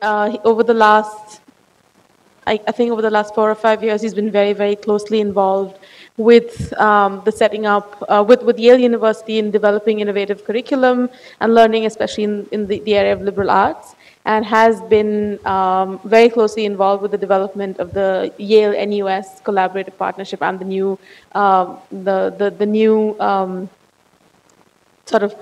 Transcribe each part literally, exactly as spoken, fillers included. Uh, over the last, I, I think over the last four or five years, he's been very, very closely involved with um, the setting up, uh, with, with Yale University in developing innovative curriculum and learning, especially in, in the, the area of liberal arts, and has been um, very closely involved with the development of the Yale N U S collaborative partnership and the new, uh, the, the, the new um, sort of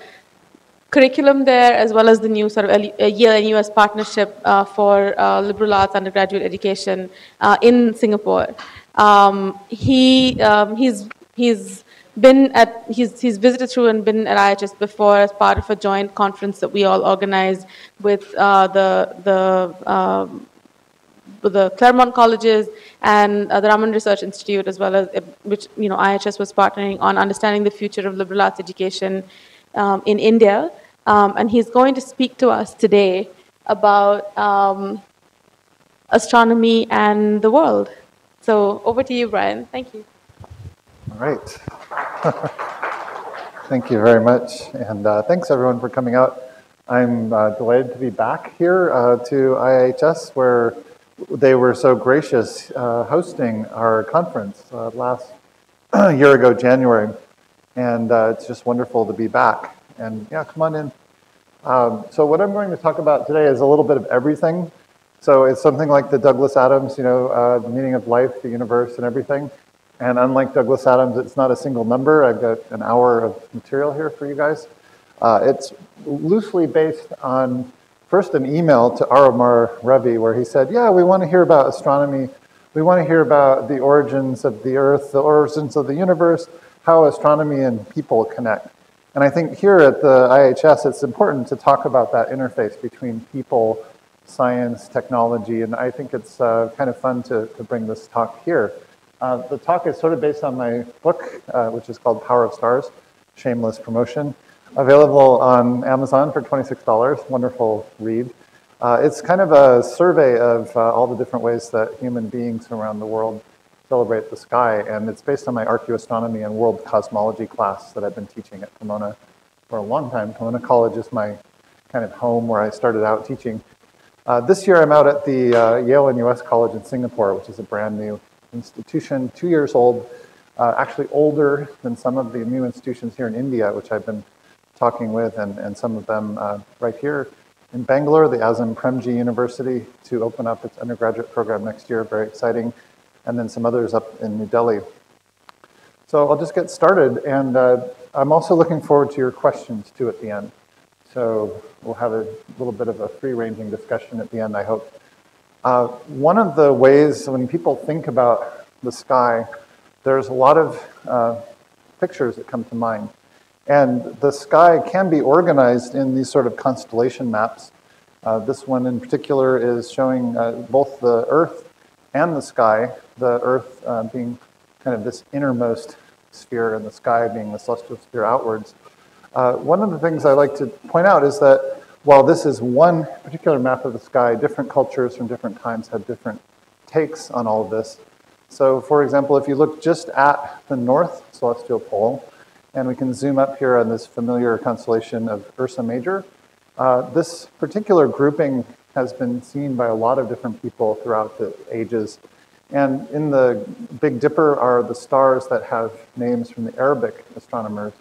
curriculum there, as well as the new sort of Yale N U S partnership uh, for uh, liberal arts undergraduate education uh, in Singapore. Um, he um, he's he's been at he's he's visited through and been at I H S before as part of a joint conference that we all organized with uh, the the. Um, the Claremont Colleges and uh, the Raman Research Institute, as well as uh, which you know I H S was partnering on understanding the future of liberal arts education um, in India, um, and he's going to speak to us today about um, astronomy and the world. So over to you, Brian. Thank you. All right. Thank you very much, and uh, thanks everyone for coming out. I'm uh, delighted to be back here uh, to I H S, where they were so gracious uh, hosting our conference uh, last year ago, January, and uh, it's just wonderful to be back. And yeah, come on in. Um, so what I'm going to talk about today is a little bit of everything. So it's something like the Douglas Adams, you know, uh, the meaning of life, the universe, and everything. And unlike Douglas Adams, it's not a single number. I've got an hour of material here for you guys. Uh, it's loosely based on first an email to Aromar Revi, where he said, yeah, we want to hear about astronomy. We want to hear about the origins of the Earth, the origins of the universe, how astronomy and people connect. And I think here at the I H S, it's important to talk about that interface between people, science, technology, and I think it's uh, kind of fun to, to bring this talk here. Uh, the talk is sort of based on my book, uh, which is called Power of Stars, shameless promotion. Available on Amazon for twenty-six dollars, wonderful read. Uh, it's kind of a survey of uh, all the different ways that human beings around the world celebrate the sky, and it's based on my archaeoastronomy and world cosmology class that I've been teaching at Pomona for a long time. Pomona College is my kind of home where I started out teaching. Uh, this year I'm out at the uh, Yale N U S College in Singapore, which is a brand new institution, two years old, uh, actually older than some of the new institutions here in India, which I've been talking with, and, and some of them uh, right here in Bangalore, the Azim Premji University, to open up its undergraduate program next year, very exciting, and then some others up in New Delhi. So I'll just get started, and uh, I'm also looking forward to your questions too at the end. So we'll have a little bit of a free-ranging discussion at the end, I hope. Uh, one of the ways when people think about the sky, there's a lot of uh, pictures that come to mind. And the sky can be organized in these sort of constellation maps. Uh, this one in particular is showing uh, both the Earth and the sky, the Earth uh, being kind of this innermost sphere and the sky being the celestial sphere outwards. Uh, one of the things I like to point out is that while this is one particular map of the sky, different cultures from different times have different takes on all of this. So for example, if you look just at the North Celestial Pole, and we can zoom up here on this familiar constellation of Ursa Major. Uh, this particular grouping has been seen by a lot of different people throughout the ages. And in the Big Dipper are the stars that have names from the Arabic astronomers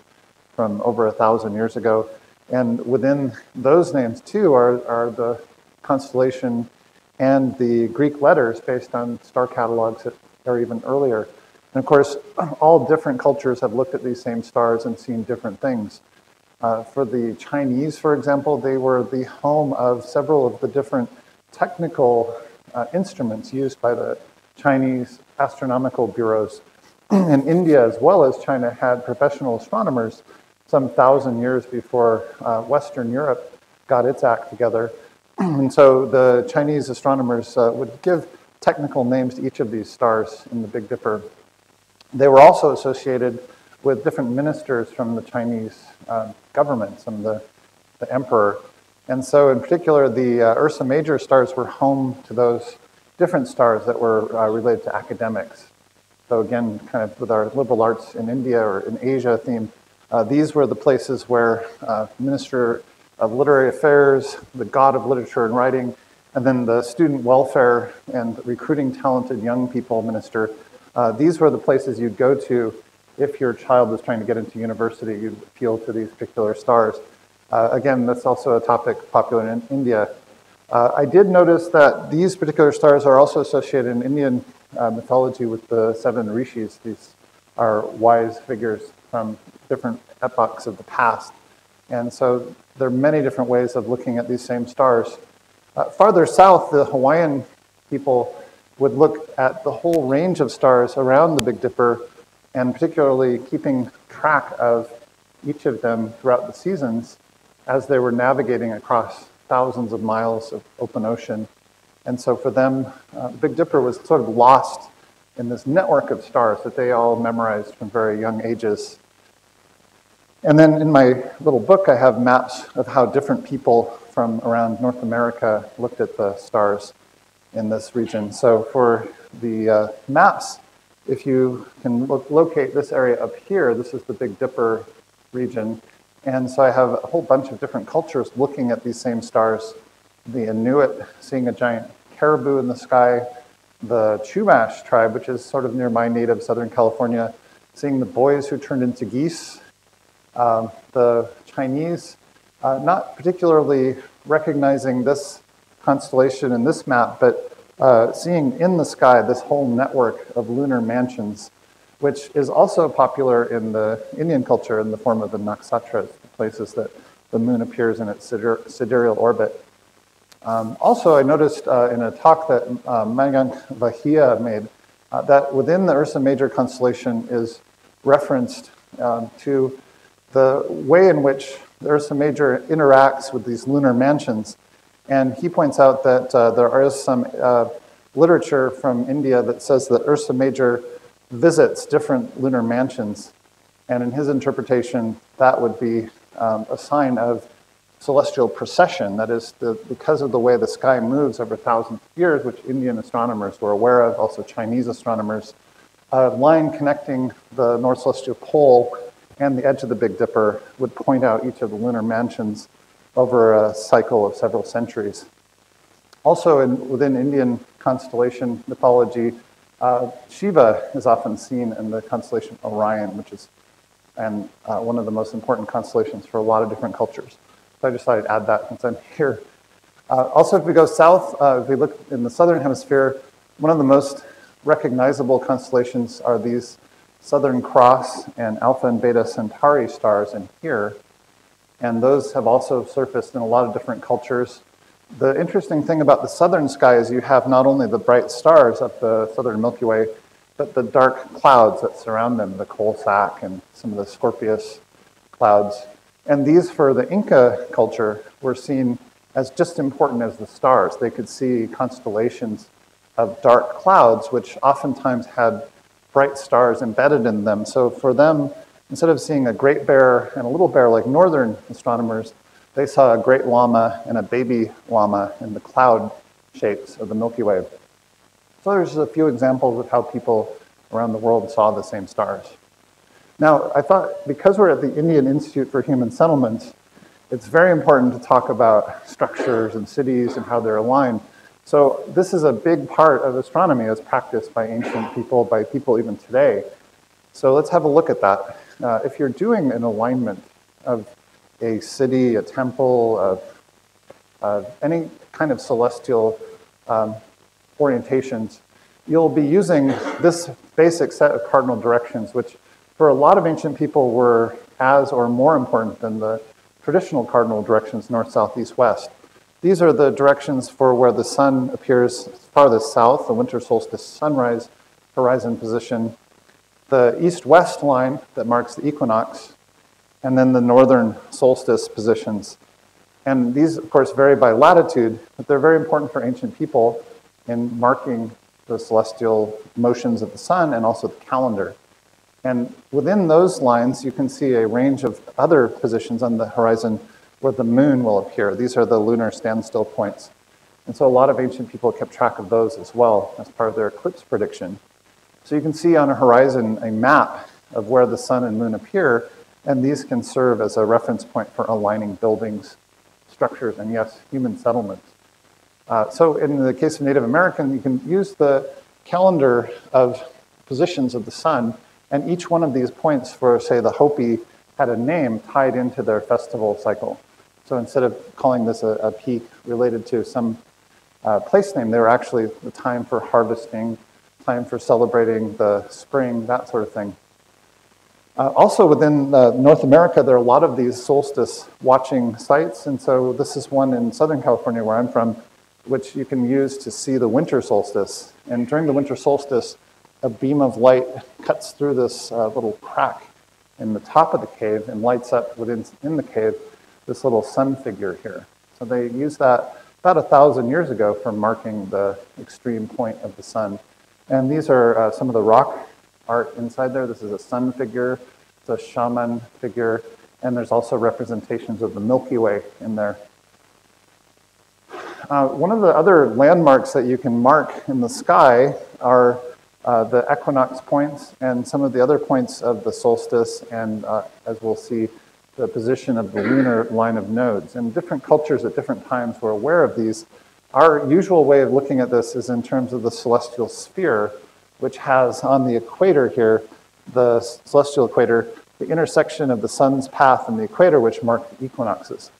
from over a thousand years ago. And within those names too are, are the constellation and the Greek letters based on star catalogs that are even earlier. And of course, all different cultures have looked at these same stars and seen different things. Uh, for the Chinese, for example, they were the home of several of the different technical uh, instruments used by the Chinese astronomical bureaus. And India, as well as China, had professional astronomers some thousand years before uh, Western Europe got its act together. And so the Chinese astronomers uh, would give technical names to each of these stars in the Big Dipper. They were also associated with different ministers from the Chinese uh, government, some of the, the emperor. And so in particular, the uh, Ursa Major stars were home to those different stars that were uh, related to academics. So again, kind of with our liberal arts in India or in Asia theme, uh, these were the places where uh, Minister of Literary Affairs, the god of literature and writing, and then the Student Welfare and Recruiting Talented Young People Minister. Uh, these were the places you'd go to if your child was trying to get into university. You'd appeal to these particular stars. Uh, again, that's also a topic popular in India. Uh, I did notice that these particular stars are also associated in Indian uh, mythology with the seven rishis. These are wise figures from different epochs of the past. And so there are many different ways of looking at these same stars. Uh, farther south, the Hawaiian people would look at the whole range of stars around the Big Dipper, and particularly keeping track of each of them throughout the seasons as they were navigating across thousands of miles of open ocean. And so for them, uh, the Big Dipper was sort of lost in this network of stars that they all memorized from very young ages. And then in my little book, I have maps of how different people from around North America looked at the stars in this region. So for the uh, maps, if you can look, locate this area up here, this is the Big Dipper region. And so I have a whole bunch of different cultures looking at these same stars. The Inuit seeing a giant caribou in the sky, the Chumash tribe, which is sort of near my native Southern California, seeing the boys who turned into geese. Um, the Chinese uh, not particularly recognizing this constellation in this map, but uh, seeing in the sky this whole network of lunar mansions, which is also popular in the Indian culture in the form of the nakshatras, the places that the moon appears in its sidereal orbit. Um, also, I noticed uh, in a talk that uh, Mayank Vahia made uh, that within the Ursa Major constellation is referenced um, to the way in which the Ursa Major interacts with these lunar mansions. And he points out that uh, there is some uh, literature from India that says that Ursa Major visits different lunar mansions. And in his interpretation, that would be um, a sign of celestial precession. That is, the, because of the way the sky moves over thousands of years, which Indian astronomers were aware of, also Chinese astronomers, a line connecting the North Celestial Pole and the edge of the Big Dipper would point out each of the lunar mansions over a cycle of several centuries. Also, in, within Indian constellation mythology, uh, Shiva is often seen in the constellation Orion, which is and, uh, one of the most important constellations for a lot of different cultures. So I just thought I'd add that since I'm here. Uh, also, if we go south, uh, if we look in the southern hemisphere, one of the most recognizable constellations are these Southern Cross and Alpha and Beta Centauri stars in here. And those have also surfaced in a lot of different cultures. The interesting thing about the southern sky is you have not only the bright stars up the southern Milky Way, but the dark clouds that surround them, the coal sack and some of the Scorpius clouds. And these, for the Inca culture, were seen as just important as the stars. They could see constellations of dark clouds, which oftentimes had bright stars embedded in them. So for them, instead of seeing a great bear and a little bear like northern astronomers, they saw a great llama and a baby llama in the cloud shapes of the Milky Way. So there's a few examples of how people around the world saw the same stars. Now, I thought because we're at the Indian Institute for Human Settlements, it's very important to talk about structures and cities and how they're aligned. So this is a big part of astronomy as practiced by ancient people, by people even today. So let's have a look at that. Uh, if you're doing an alignment of a city, a temple, of, of any kind of celestial um, orientations, you'll be using this basic set of cardinal directions, which for a lot of ancient people were as or more important than the traditional cardinal directions, north, south, east, west. These are the directions for where the sun appears farthest south, the winter solstice sunrise horizon position, the east-west line that marks the equinox, and then the northern solstice positions. And these, of course, vary by latitude, but they're very important for ancient people in marking the celestial motions of the sun and also the calendar. And within those lines, you can see a range of other positions on the horizon where the moon will appear. These are the lunar standstill points. And so a lot of ancient people kept track of those as well as part of their eclipse prediction. So you can see on a horizon a map of where the sun and moon appear, and these can serve as a reference point for aligning buildings, structures, and yes, human settlements. Uh, so in the case of Native American, you can use the calendar of positions of the sun, and each one of these points for, say, the Hopi had a name tied into their festival cycle. So instead of calling this a, a peak related to some uh, place name, they were actually the time for harvesting, time for celebrating the spring, that sort of thing. Uh, also within uh, North America, there are a lot of these solstice watching sites, and so this is one in Southern California where I'm from, which you can use to see the winter solstice. And during the winter solstice, a beam of light cuts through this uh, little crack in the top of the cave and lights up within in the cave this little sun figure here. So they used that about a thousand years ago for marking the extreme point of the sun. And these are uh, some of the rock art inside there. This is a sun figure, it's a shaman figure, and there's also representations of the Milky Way in there. Uh, one of the other landmarks that you can mark in the sky are uh, the equinox points and some of the other points of the solstice and, uh, as we'll see, the position of the lunar line of nodes. And different cultures at different times were aware of these. Our usual way of looking at this is in terms of the celestial sphere, which has on the equator here, the celestial equator, the intersection of the sun's path and the equator, which mark the equinoxes.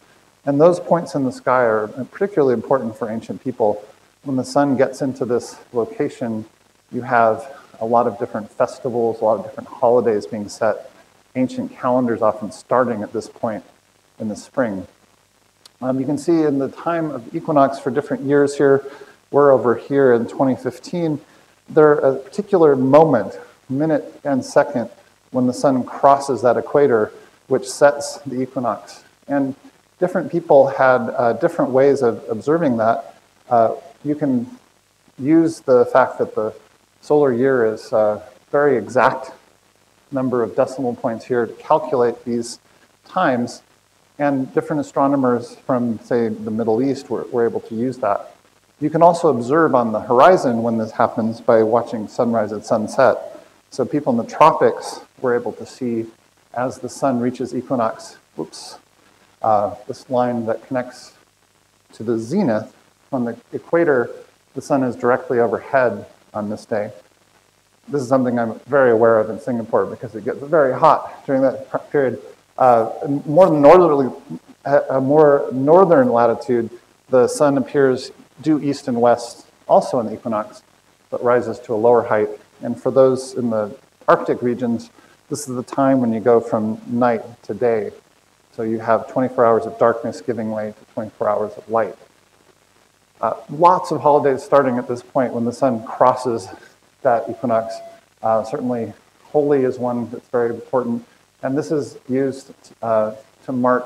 And those points in the sky are particularly important for ancient people. When the sun gets into this location, you have a lot of different festivals, a lot of different holidays being set, ancient calendars often starting at this point in the spring. Um, you can see in the time of equinox for different years here, we're over here in twenty fifteen, there are a particular moment, minute and second, when the sun crosses that equator, which sets the equinox. And different people had uh, different ways of observing that. Uh, you can use the fact that the solar year is a very exact number of decimal points here to calculate these times, and different astronomers from, say, the Middle East were, were able to use that. You can also observe on the horizon when this happens by watching sunrise and sunset. So people in the tropics were able to see as the sun reaches equinox, whoops, Uh, this line that connects to the zenith. On the equator, the sun is directly overhead on this day. This is something I'm very aware of in Singapore because it gets very hot during that period. Uh, more northerly, a more northern latitude, the sun appears due east and west, also in the equinox, but rises to a lower height. And for those in the Arctic regions, this is the time when you go from night to day. So you have twenty-four hours of darkness giving way to twenty-four hours of light. Uh, lots of holidays starting at this point when the sun crosses that equinox. Uh, certainly, Holi is one that's very important. And this is used uh, to mark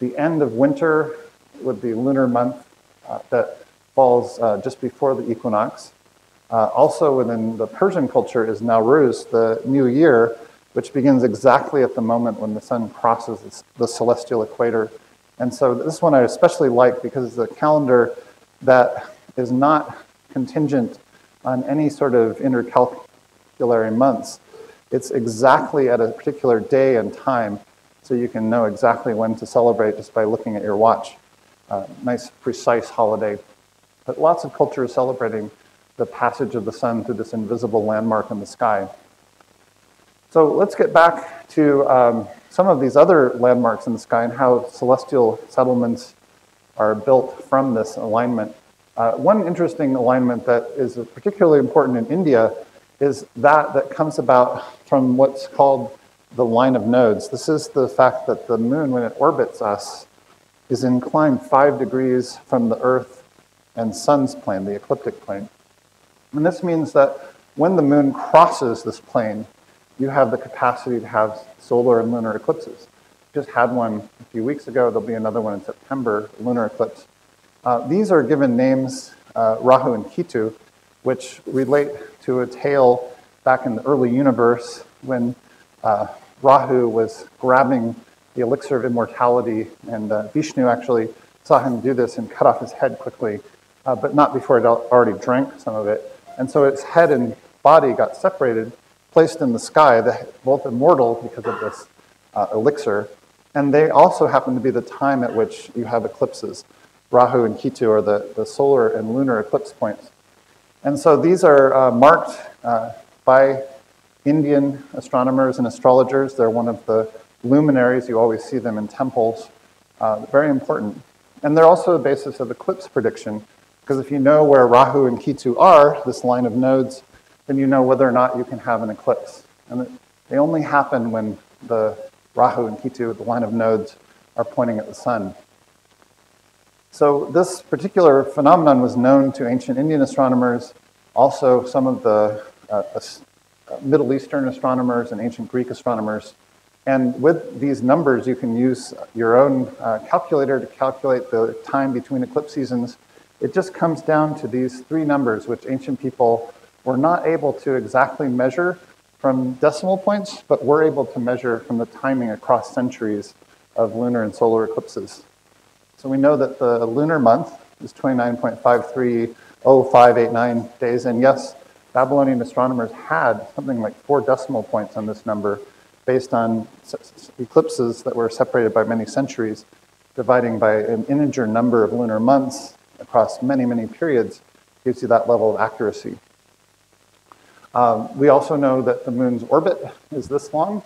the end of winter with the lunar month uh, that falls uh, just before the equinox. Uh, also within the Persian culture is Nowruz, the new year, which begins exactly at the moment when the sun crosses the celestial equator. And so this one I especially like because it's a calendar that is not contingent on any sort of intercalculary months. It's exactly at a particular day and time, so you can know exactly when to celebrate just by looking at your watch. Uh, nice, precise holiday. But lots of cultures celebrating the passage of the sun through this invisible landmark in the sky. So let's get back to um, some of these other landmarks in the sky and how celestial settlements are built from this alignment. Uh, one interesting alignment that is particularly important in India is that that comes about from what's called the line of nodes. This is the fact that the moon, when it orbits us, is inclined five degrees from the Earth and sun's plane, the ecliptic plane. And this means that when the moon crosses this plane, you have the capacity to have solar and lunar eclipses. Just had one a few weeks ago. There'll be another one in September, lunar eclipse. Uh, these are given names, uh, Rahu and Ketu, which relate to a tale back in the early universe when uh, Rahu was grabbing the elixir of immortality, and uh, Vishnu actually saw him do this and cut off his head quickly, uh, but not before it already drank some of it. And so its head and body got separated, placed in the sky, both immortal because of this uh, elixir, and they also happen to be the time at which you have eclipses. Rahu and Ketu are the, the solar and lunar eclipse points. And so these are uh, marked uh, by Indian astronomers and astrologers. They're one of the luminaries. You always see them in temples. Uh, very important. And they're also the basis of eclipse prediction, because if you know where Rahu and Ketu are, this line of nodes, then you know whether or not you can have an eclipse. And they only happen when the Rahu and Ketu, the line of nodes, are pointing at the sun. So this particular phenomenon was known to ancient Indian astronomers, also some of the uh, uh, Middle Eastern astronomers and ancient Greek astronomers. And with these numbers, you can use your own uh, calculator to calculate the time between eclipse seasons. It just comes down to these three numbers, which ancient people were not able to exactly measure from decimal points, but were able to measure from the timing across centuries of lunar and solar eclipses. So we know that the lunar month is twenty-nine point five three zero five eight nine days. And yes, Babylonian astronomers had something like four decimal points on this number based on eclipses that were separated by many centuries, dividing by an integer number of lunar months across many, many periods gives you that level of accuracy. Um, we also know that the moon's orbit is this long,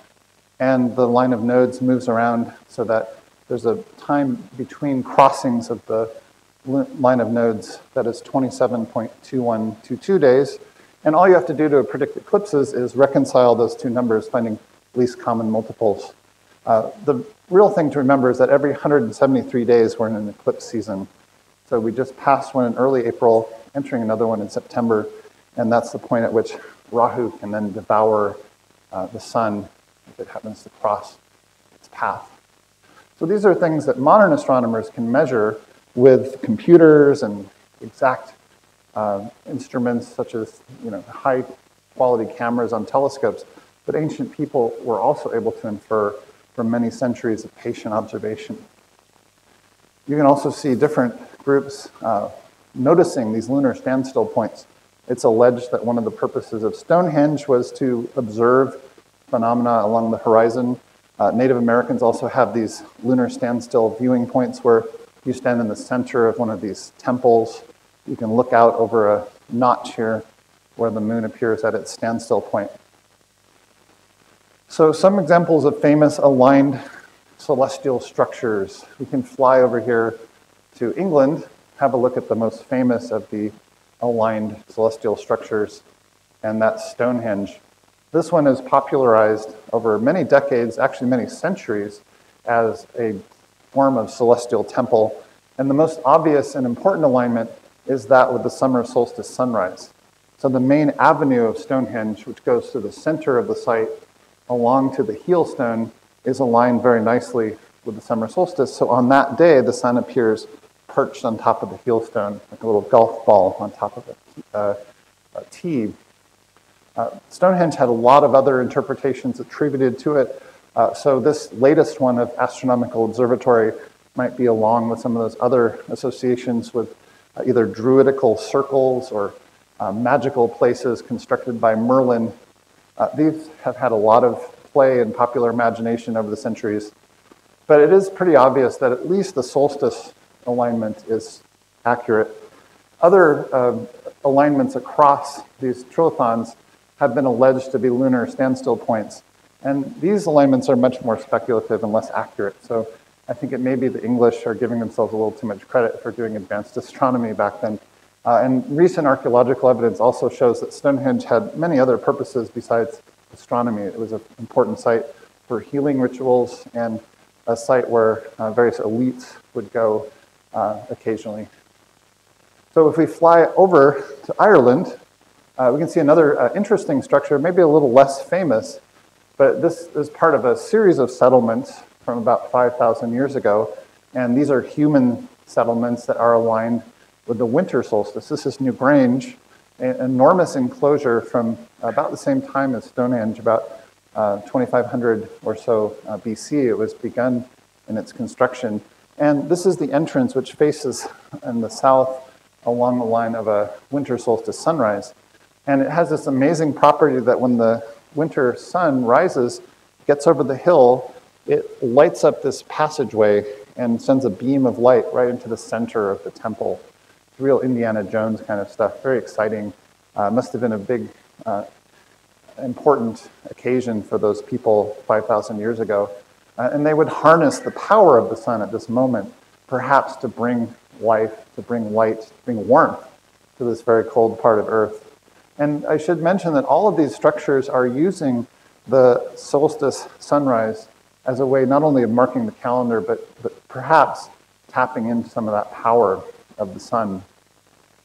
and the line of nodes moves around so that there's a time between crossings of the line of nodes that is twenty-seven point two one two two days. And all you have to do to predict eclipses is reconcile those two numbers, finding least common multiples. Uh, the real thing to remember is that every one hundred seventy-three days we're in an eclipse season. So we just passed one in early April, entering another one in September, and that's the point at which Rahu can then devour uh, the sun if it happens to cross its path. So these are things that modern astronomers can measure with computers and exact uh, instruments such as you know, high quality cameras on telescopes, but ancient people were also able to infer from many centuries of patient observation. You can also see different groups uh, noticing these lunar standstill points. It's alleged that one of the purposes of Stonehenge was to observe phenomena along the horizon. Uh, Native Americans also have these lunar standstill viewing points where you stand in the center of one of these temples. You can look out over a notch here where the moon appears at its standstill point. So some examples of famous aligned celestial structures. We can fly over here to England, have a look at the most famous of the aligned celestial structures, and that's Stonehenge. This one is popularized over many decades, actually many centuries, as a form of celestial temple. And the most obvious and important alignment is that with the summer solstice sunrise. So the main avenue of Stonehenge, which goes through the center of the site along to the heel stone, is aligned very nicely with the summer solstice. So on that day, the sun appears perched on top of the heel stone, like a little golf ball on top of a, uh, a tee. Uh, Stonehenge had a lot of other interpretations attributed to it, uh, so this latest one of astronomical observatory might be along with some of those other associations with uh, either druidical circles or uh, magical places constructed by Merlin. Uh, these have had a lot of play in popular imagination over the centuries, but it is pretty obvious that at least the solstice alignment is accurate. Other uh, alignments across these trilithons have been alleged to be lunar standstill points. And these alignments are much more speculative and less accurate. So I think it may be the English are giving themselves a little too much credit for doing advanced astronomy back then. Uh, and recent archaeological evidence also shows that Stonehenge had many other purposes besides astronomy. It was an important site for healing rituals and a site where uh, various elites would go uh, occasionally. So if we fly over to Ireland, Uh, we can see another uh, interesting structure, maybe a little less famous, but this is part of a series of settlements from about five thousand years ago, and these are human settlements that are aligned with the winter solstice. This is Newgrange, an enormous enclosure from about the same time as Stonehenge, about uh, twenty-five hundred or so uh, B C. It was begun in its construction, and this is the entrance which faces in the south along the line of a winter solstice sunrise. And it has this amazing property that when the winter sun rises, gets over the hill, it lights up this passageway and sends a beam of light right into the center of the temple. It's real Indiana Jones kind of stuff, very exciting. Uh, must have been a big, uh, important occasion for those people five thousand years ago. Uh, and they would harness the power of the sun at this moment, perhaps to bring life, to bring light, to bring warmth to this very cold part of Earth. And I should mention that all of these structures are using the solstice sunrise as a way not only of marking the calendar, but, but perhaps tapping into some of that power of the sun.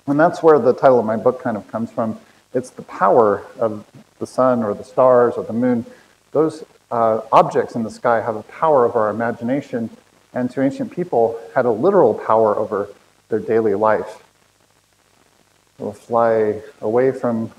And that's where the title of my book kind of comes from. It's the power of the sun or the stars or the moon. Those uh, objects in the sky have a power over our imagination, and to ancient people had a literal power over their daily life. We'll fly away from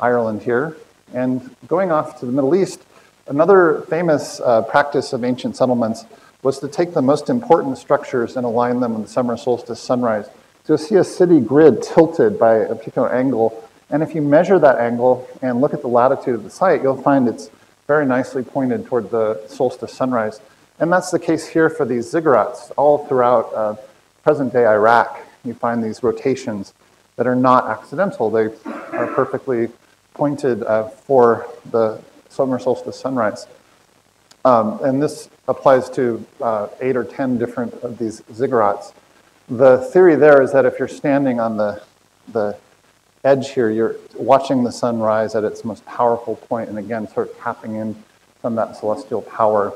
Ireland here, and going off to the Middle East, another famous uh, practice of ancient settlements was to take the most important structures and align them in the summer solstice sunrise. So you'll see a city grid tilted by a particular angle, and if you measure that angle and look at the latitude of the site, you'll find it's very nicely pointed toward the solstice sunrise. And that's the case here for these ziggurats all throughout uh, present-day Iraq. You find these rotations that are not accidental. They are perfectly pointed uh, for the summer solstice sunrise. Um, and this applies to uh, eight or ten different of these ziggurats. The theory there is that if you're standing on the, the edge here, you're watching the sun rise at its most powerful point, and again, sort of tapping in from that celestial power.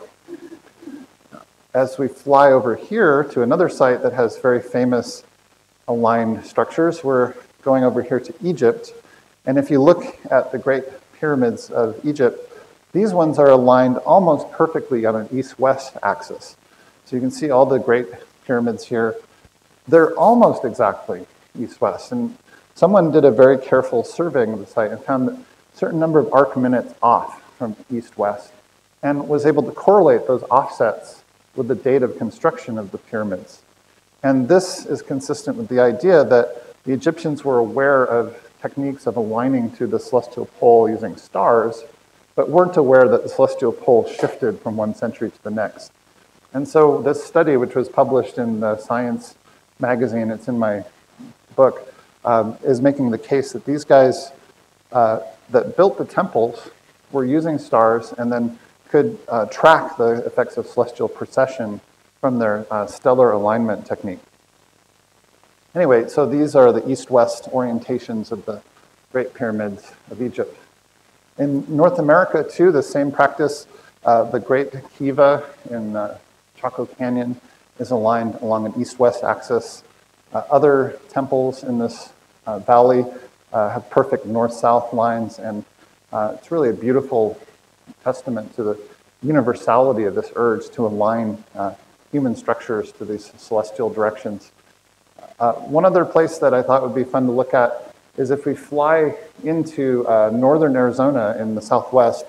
As we fly over here to another site that has very famous aligned structures, we're going over here to Egypt. And if you look at the Great Pyramids of Egypt, these ones are aligned almost perfectly on an east-west axis. So you can see all the Great Pyramids here. They're almost exactly east-west. And someone did a very careful surveying of the site and found that a certain number of arc minutes off from east-west, and was able to correlate those offsets with the date of construction of the pyramids. And this is consistent with the idea that the Egyptians were aware of techniques of aligning to the celestial pole using stars, but weren't aware that the celestial pole shifted from one century to the next. And so this study, which was published in the Science magazine, it's in my book, um, is making the case that these guys uh, that built the temples were using stars and then could uh, track the effects of celestial precession from their uh, stellar alignment technique. Anyway, so these are the east-west orientations of the Great Pyramids of Egypt. In North America, too, the same practice. Uh, the Great Kiva in uh, Chaco Canyon is aligned along an east-west axis. Uh, other temples in this uh, valley uh, have perfect north-south lines, and uh, it's really a beautiful testament to the universality of this urge to align uh, human structures to these celestial directions. Uh, one other place that I thought would be fun to look at is if we fly into uh, northern Arizona in the southwest.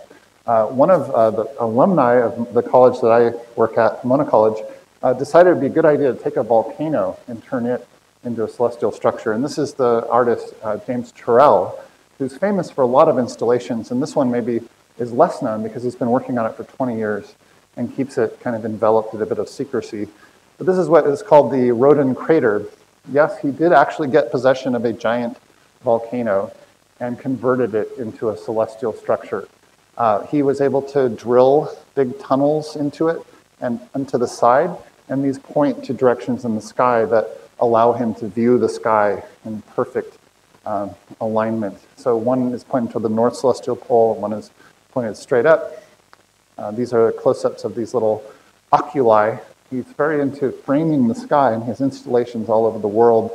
Uh, one of uh, the alumni of the college that I work at, Pomona College, uh, decided it would be a good idea to take a volcano and turn it into a celestial structure. And this is the artist uh, James Turrell, who's famous for a lot of installations, and this one maybe is less known because he's been working on it for twenty years. And keeps it kind of enveloped in a bit of secrecy. But this is what is called the Rodin Crater. Yes, he did actually get possession of a giant volcano and converted it into a celestial structure. Uh, he was able to drill big tunnels into it and into the side, and these point to directions in the sky that allow him to view the sky in perfect um, alignment. So one is pointed to the North Celestial Pole, and one is pointed straight up. Uh, these are close-ups of these little oculi. He's very into framing the sky, and his installations all over the world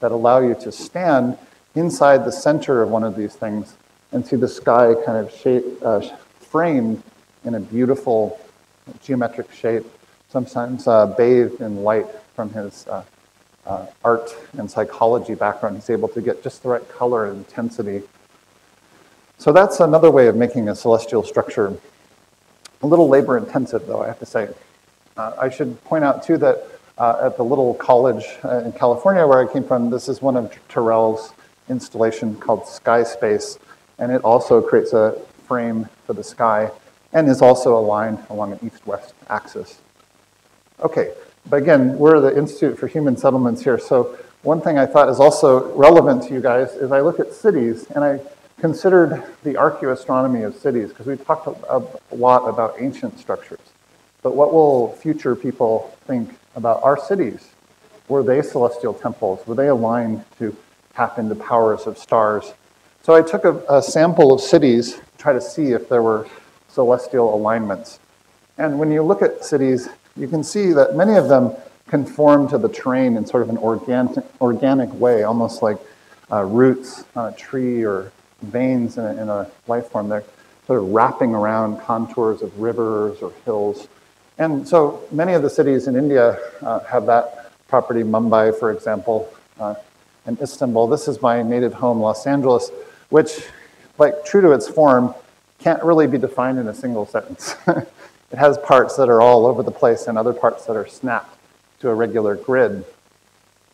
that allow you to stand inside the center of one of these things and see the sky kind of shape, uh, framed in a beautiful geometric shape, sometimes uh, bathed in light from his uh, uh, art and psychology background. He's able to get just the right color and intensity. So that's another way of making a celestial structure. A little labor intensive, though, I have to say. Uh, I should point out, too, that uh, at the little college uh, in California where I came from, this is one of Turrell's installation called Sky Space, and it also creates a frame for the sky and is also aligned along an east-west axis. Okay, but again, we're the Institute for Human Settlements here, so one thing I thought is also relevant to you guys is I look at cities, and I considered the archaeoastronomy of cities, because we talked a lot about ancient structures. But what will future people think about our cities? Were they celestial temples? Were they aligned to tap into powers of stars? So I took a, a sample of cities to try to see if there were celestial alignments. And when you look at cities, you can see that many of them conform to the terrain in sort of an organic, organic way, almost like uh, roots on a tree or veins in a, in a life form. They're sort of wrapping around contours of rivers or hills. And so many of the cities in India uh, have that property. Mumbai, for example, uh, and Istanbul. This is my native home, Los Angeles, which, like true to its form, can't really be defined in a single sentence. It has parts that are all over the place and other parts that are snapped to a regular grid.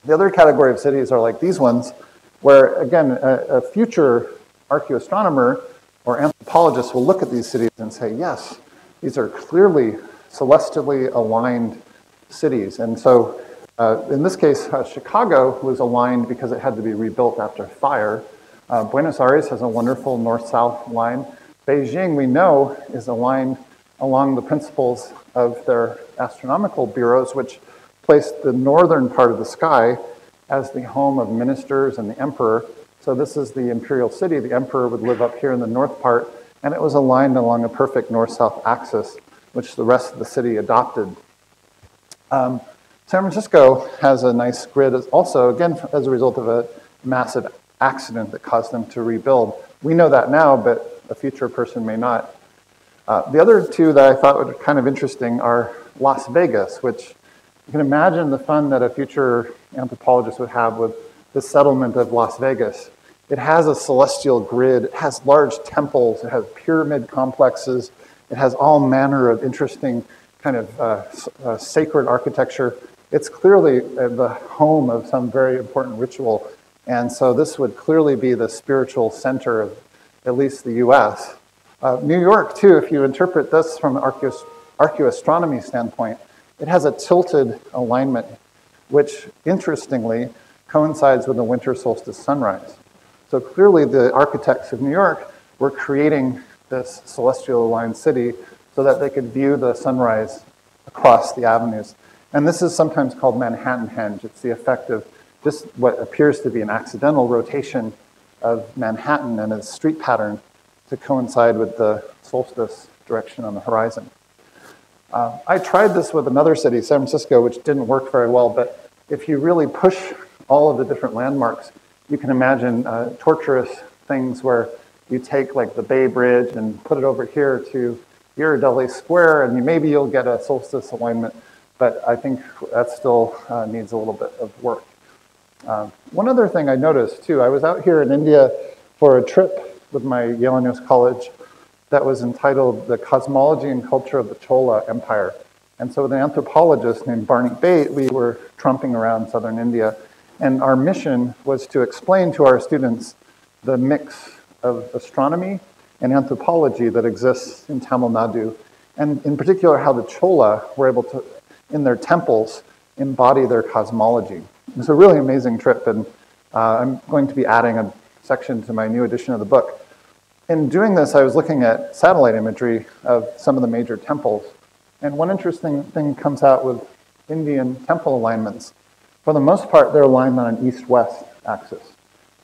The other category of cities are like these ones, where, again, a, a future archaeoastronomer or anthropologist will look at these cities and say, yes, these are clearly celestially aligned cities. And so uh, in this case, uh, Chicago was aligned because it had to be rebuilt after fire. Uh, Buenos Aires has a wonderful north-south line. Beijing, we know, is aligned along the principles of their astronomical bureaus, which placed the northern part of the sky as the home of ministers and the emperor. So this is the imperial city. The emperor would live up here in the north part, and it was aligned along a perfect north-south axis, which the rest of the city adopted. Um, San Francisco has a nice grid also, again, as a result of a massive accident that caused them to rebuild. We know that now, but a future person may not. Uh, the other two that I thought were kind of interesting are Las Vegas, which you can imagine the fun that a future anthropologist would have with the settlement of Las Vegas. It has a celestial grid. It has large temples. It has pyramid complexes. It has all manner of interesting kind of uh, uh, sacred architecture. It's clearly uh, the home of some very important ritual. And so this would clearly be the spiritual center of at least the U S Uh, New York, too, if you interpret this from an archaeos archaeoastronomy standpoint, it has a tilted alignment, which, interestingly, coincides with the winter solstice sunrise. So clearly the architects of New York were creating this celestial aligned city so that they could view the sunrise across the avenues. And this is sometimes called Manhattanhenge. It's the effect of just what appears to be an accidental rotation of Manhattan and its street pattern to coincide with the solstice direction on the horizon. Uh, I tried this with another city, San Francisco, which didn't work very well, but if you really push all of the different landmarks, you can imagine uh, torturous things where you take like the Bay Bridge and put it over here to Ghirardelli Square, and you, maybe you'll get a solstice alignment, but I think that still uh, needs a little bit of work. Uh, one other thing I noticed too, I was out here in India for a trip with my Yale-N U S college that was entitled The Cosmology and Culture of the Chola Empire. And so with an anthropologist named Barney Bate, we were tromping around southern India, and our mission was to explain to our students the mix of astronomy and anthropology that exists in Tamil Nadu, and in particular how the Chola were able to, in their temples, embody their cosmology. It was a really amazing trip, and uh, I'm going to be adding a section to my new edition of the book. In doing this, I was looking at satellite imagery of some of the major temples, and one interesting thing comes out with Indian temple alignments. For the most part, they're aligned on an east-west axis.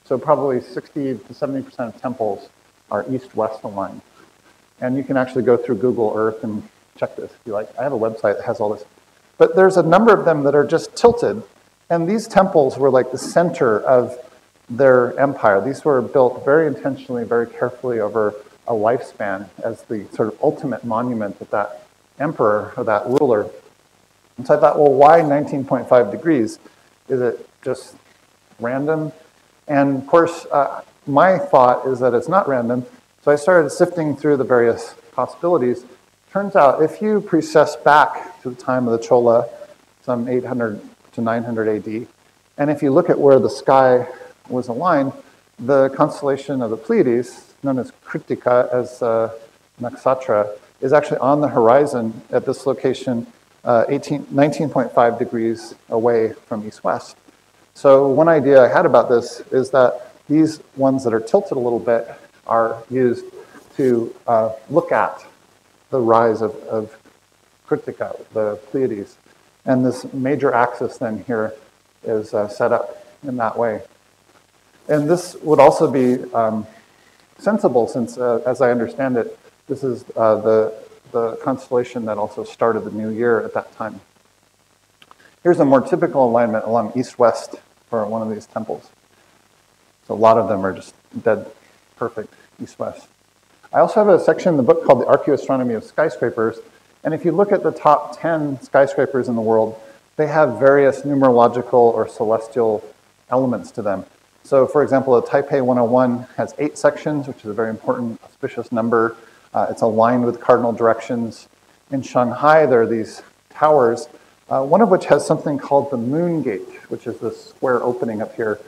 So probably sixty to seventy percent of temples are east-west aligned. And you can actually go through Google Earth and check this if you like. I have a website that has all this. But there's a number of them that are just tilted. And these temples were like the center of their empire. These were built very intentionally, very carefully over a lifespan as the sort of ultimate monument of that emperor or that ruler. And so I thought, well, why nineteen point five degrees? Is it just random? And of course, uh, my thought is that it's not random. So I started sifting through the various possibilities. Turns out, if you precess back to the time of the Chola, some eight hundred to nine hundred A D, and if you look at where the sky was aligned, the constellation of the Pleiades, known as Kritika as uh, Nakshatra, is actually on the horizon at this location uh, nineteen point five degrees away from east-west. So one idea I had about this is that these ones that are tilted a little bit are used to uh, look at the rise of, of Kritika, the Pleiades. And this major axis then here is uh, set up in that way. And this would also be um, sensible since, uh, as I understand it, this is uh, the, the constellation that also started the new year at that time. Here's a more typical alignment along east-west for one of these temples. So a lot of them are just dead perfect east-west. I also have a section in the book called The Archaeoastronomy of Skyscrapers. And if you look at the top ten skyscrapers in the world, they have various numerological or celestial elements to them. So for example, a Taipei one oh one has eight sections, which is a very important auspicious number. Uh, it's aligned with cardinal directions. In Shanghai, there are these towers, Uh, one of which has something called the moon gate, which is this square opening up here.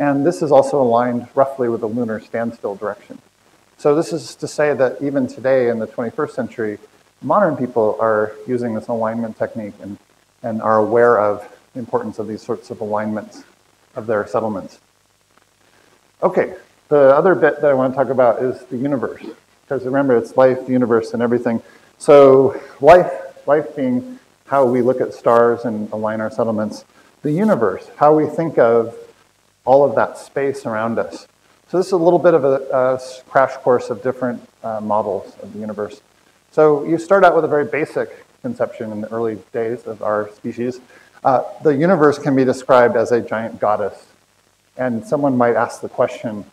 And this is also aligned roughly with the lunar standstill direction. So this is to say that even today in the twenty-first century, modern people are using this alignment technique and, and are aware of the importance of these sorts of alignments of their settlements. Okay, the other bit that I want to talk about is the universe. Because remember, it's life, the universe, and everything. So life, life being how we look at stars and align our settlements, the universe, how we think of all of that space around us. So this is a little bit of a, a crash course of different uh, models of the universe. So you start out with a very basic conception in the early days of our species. Uh, the universe can be described as a giant goddess. And someone might ask the question,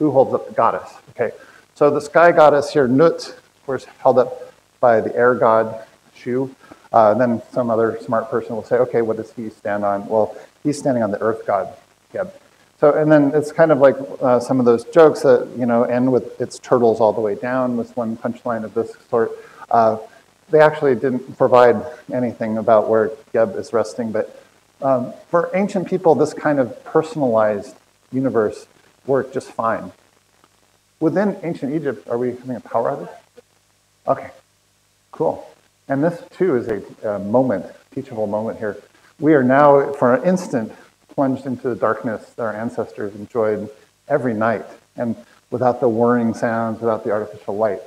who holds up the goddess? Okay, so the sky goddess here, Nut, of course, held up by the air god, Shu. Uh, then some other smart person will say, okay, what does he stand on? Well, he's standing on the earth god, Geb. So, and then it's kind of like uh, some of those jokes that, you know, end with it's turtles all the way down with one punchline of this sort. Uh, they actually didn't provide anything about where Geb is resting, but um, for ancient people, this kind of personalized universe worked just fine. Within ancient Egypt, are we having a power outage? Okay, cool. And this, too, is a, a moment, teachable moment here. We are now, for an instant, plunged into the darkness that our ancestors enjoyed every night, and without the whirring sounds, without the artificial light.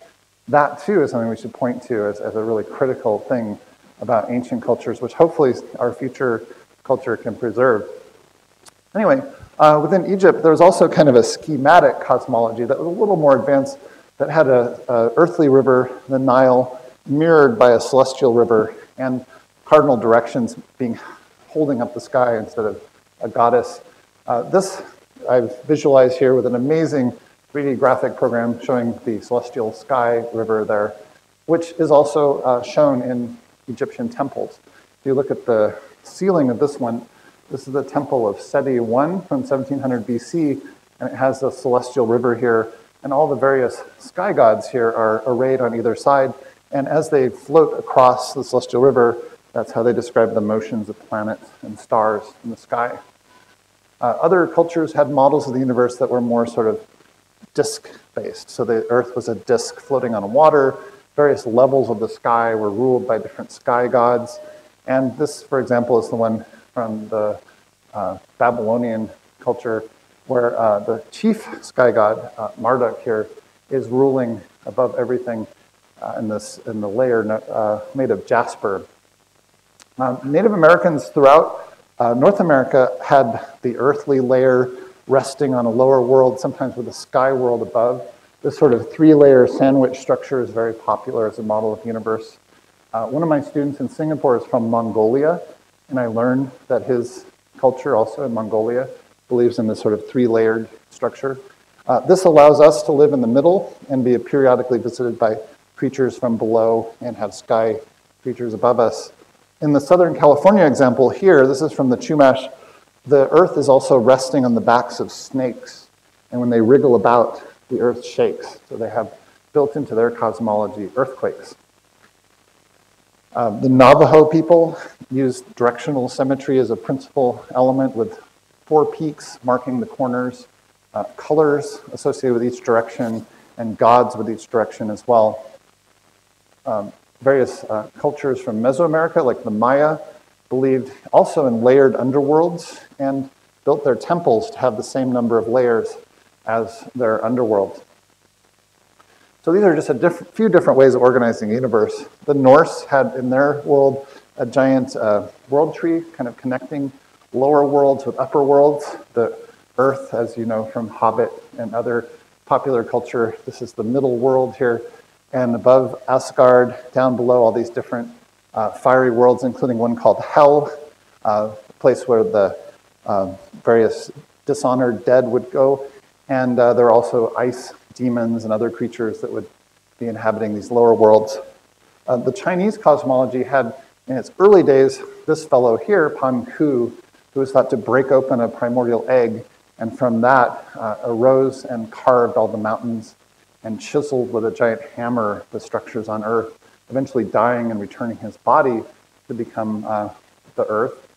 That, too, is something we should point to as, as a really critical thing about ancient cultures, which hopefully our future culture can preserve. Anyway, uh, within Egypt, there was also kind of a schematic cosmology that was a little more advanced, that had a, a earthly river, the Nile, mirrored by a celestial river and cardinal directions being holding up the sky instead of a goddess. Uh, this I've visualized here with an amazing three D graphic program showing the celestial sky river there, which is also uh, shown in Egyptian temples. If you look at the ceiling of this one, this is the temple of Seti I from seventeen hundred B C, and it has the celestial river here, and all the various sky gods here are arrayed on either side. And as they float across the celestial river, that's how they describe the motions of planets and stars in the sky. Uh, other cultures had models of the universe that were more sort of disk-based. So the Earth was a disk floating on water. Various levels of the sky were ruled by different sky gods. And this, for example, is the one from the uh, Babylonian culture, where uh, the chief sky god, uh, Marduk here, is ruling above everything. Uh, in, this, in the layer uh, made of jasper. Um, Native Americans throughout uh, North America had the earthly layer resting on a lower world, sometimes with a sky world above. This sort of three-layer sandwich structure is very popular as a model of the universe. Uh, one of my students in Singapore is from Mongolia, and I learned that his culture also in Mongolia believes in this sort of three-layered structure. Uh, this allows us to live in the middle and be periodically visited by creatures from below and have sky creatures above us. In the Southern California example here, this is from the Chumash, the earth is also resting on the backs of snakes. And when they wriggle about, the earth shakes. So they have built into their cosmology earthquakes. Um, the Navajo people used directional symmetry as a principal element with four peaks marking the corners, uh, colors associated with each direction, and gods with each direction as well. Um, various uh, cultures from Mesoamerica, like the Maya, believed also in layered underworlds and built their temples to have the same number of layers as their underworld. So these are just a diff- few different ways of organizing the universe. The Norse had in their world a giant uh, world tree, kind of connecting lower worlds with upper worlds. The Earth, as you know from Hobbit and other popular culture, this is the middle world here. And above Asgard, down below, all these different uh, fiery worlds, including one called Hell, uh, a place where the uh, various dishonored dead would go. And uh, there are also ice demons and other creatures that would be inhabiting these lower worlds. Uh, the Chinese cosmology had, in its early days, this fellow here, Pan Ku, who was thought to break open a primordial egg, and from that uh, arose and carved all the mountains and chiseled with a giant hammer the structures on Earth, eventually dying and returning his body to become uh, the Earth.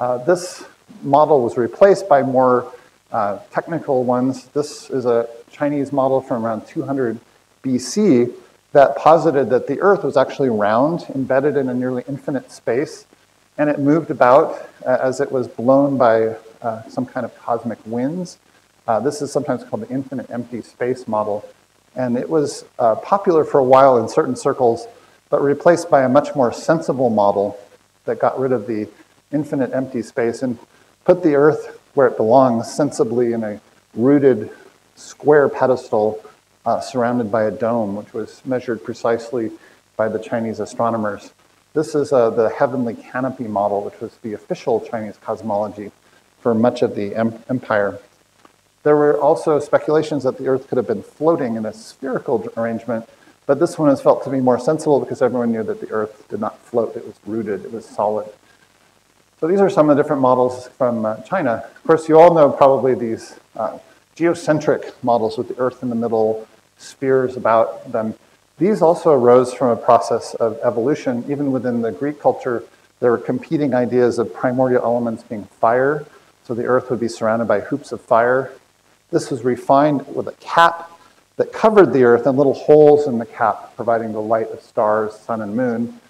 Uh, this model was replaced by more uh, technical ones. This is a Chinese model from around two hundred B C that posited that the Earth was actually round, embedded in a nearly infinite space, and it moved about uh, as it was blown by uh, some kind of cosmic winds. Uh, this is sometimes called the infinite empty space model. And it was uh, popular for a while in certain circles, but replaced by a much more sensible model that got rid of the infinite empty space and put the Earth where it belongs, sensibly in a rooted square pedestal uh, surrounded by a dome, which was measured precisely by the Chinese astronomers. This is uh, the heavenly canopy model, which was the official Chinese cosmology for much of the em- empire. There were also speculations that the Earth could have been floating in a spherical arrangement, but this one is felt to be more sensible because everyone knew that the Earth did not float. It was rooted, it was solid. So these are some of the different models from uh, China. Of course, you all know probably these uh, geocentric models with the Earth in the middle, spheres about them. These also arose from a process of evolution. Even within the Greek culture, there were competing ideas of primordial elements being fire, so the Earth would be surrounded by hoops of fire. This was refined with a cap that covered the Earth and little holes in the cap, providing the light of stars, sun, and moon.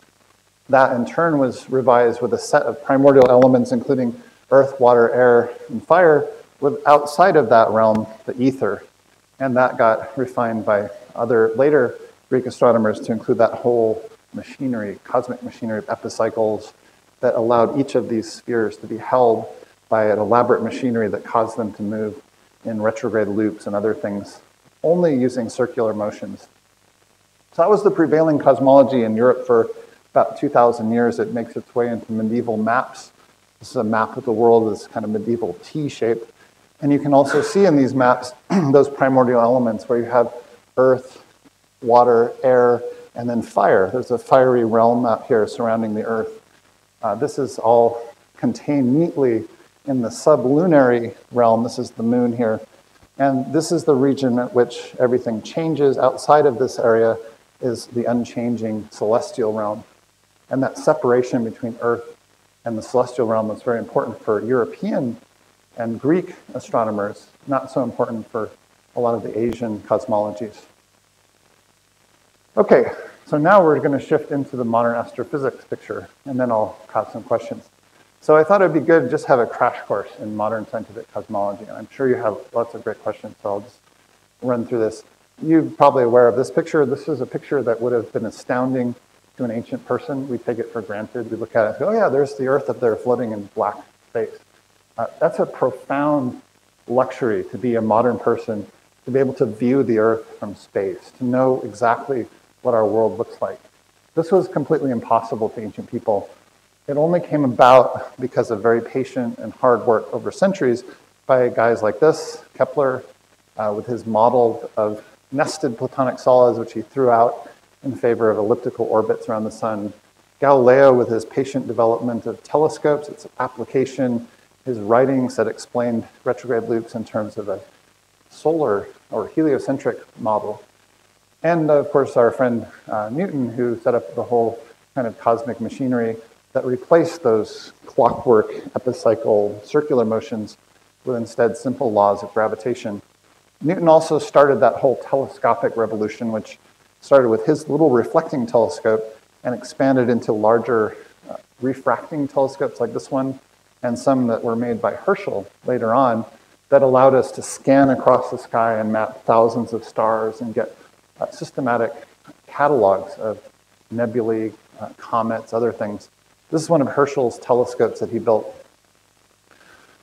That, in turn, was revised with a set of primordial elements, including earth, water, air, and fire, with outside of that realm, the ether. And that got refined by other later Greek astronomers to include that whole machinery, cosmic machinery of epicycles that allowed each of these spheres to be held by an elaborate machinery that caused them to move in retrograde loops and other things, only using circular motions. So that was the prevailing cosmology in Europe for about two thousand years. It makes its way into medieval maps. This is a map of the world, this kind of medieval T shape. And you can also see in these maps those primordial elements where you have earth, water, air, and then fire. There's a fiery realm out here surrounding the earth. Uh, this is all contained neatly in the sublunary realm. This is the moon here. And this is the region at which everything changes. Outside of this area is the unchanging celestial realm. And that separation between Earth and the celestial realm was very important for European and Greek astronomers, not so important for a lot of the Asian cosmologies. Okay, so now we're going to shift into the modern astrophysics picture, and then I'll have some questions. So I thought it'd be good to just have a crash course in modern scientific cosmology. And I'm sure you have lots of great questions, so I'll just run through this. You're probably aware of this picture. This is a picture that would have been astounding to an ancient person. We take it for granted. We look at it and go, oh yeah, there's the Earth up there floating in black space. Uh, that's a profound luxury to be a modern person, to be able to view the Earth from space, to know exactly what our world looks like. This was completely impossible to ancient people. It only came about because of very patient and hard work over centuries by guys like this, Kepler, uh, with his model of nested platonic solids, which he threw out in favor of elliptical orbits around the sun. Galileo with his patient development of telescopes, its application, his writings that explained retrograde loops in terms of a solar or heliocentric model. And of course, our friend uh, Newton, who set up the whole kind of cosmic machinery that replaced those clockwork, epicycle, circular motions with instead simple laws of gravitation. Newton also started that whole telescopic revolution, which started with his little reflecting telescope and expanded into larger uh, refracting telescopes like this one, and some that were made by Herschel later on, that allowed us to scan across the sky and map thousands of stars and get uh, systematic catalogs of nebulae, uh, comets, other things. This is one of Herschel's telescopes that he built.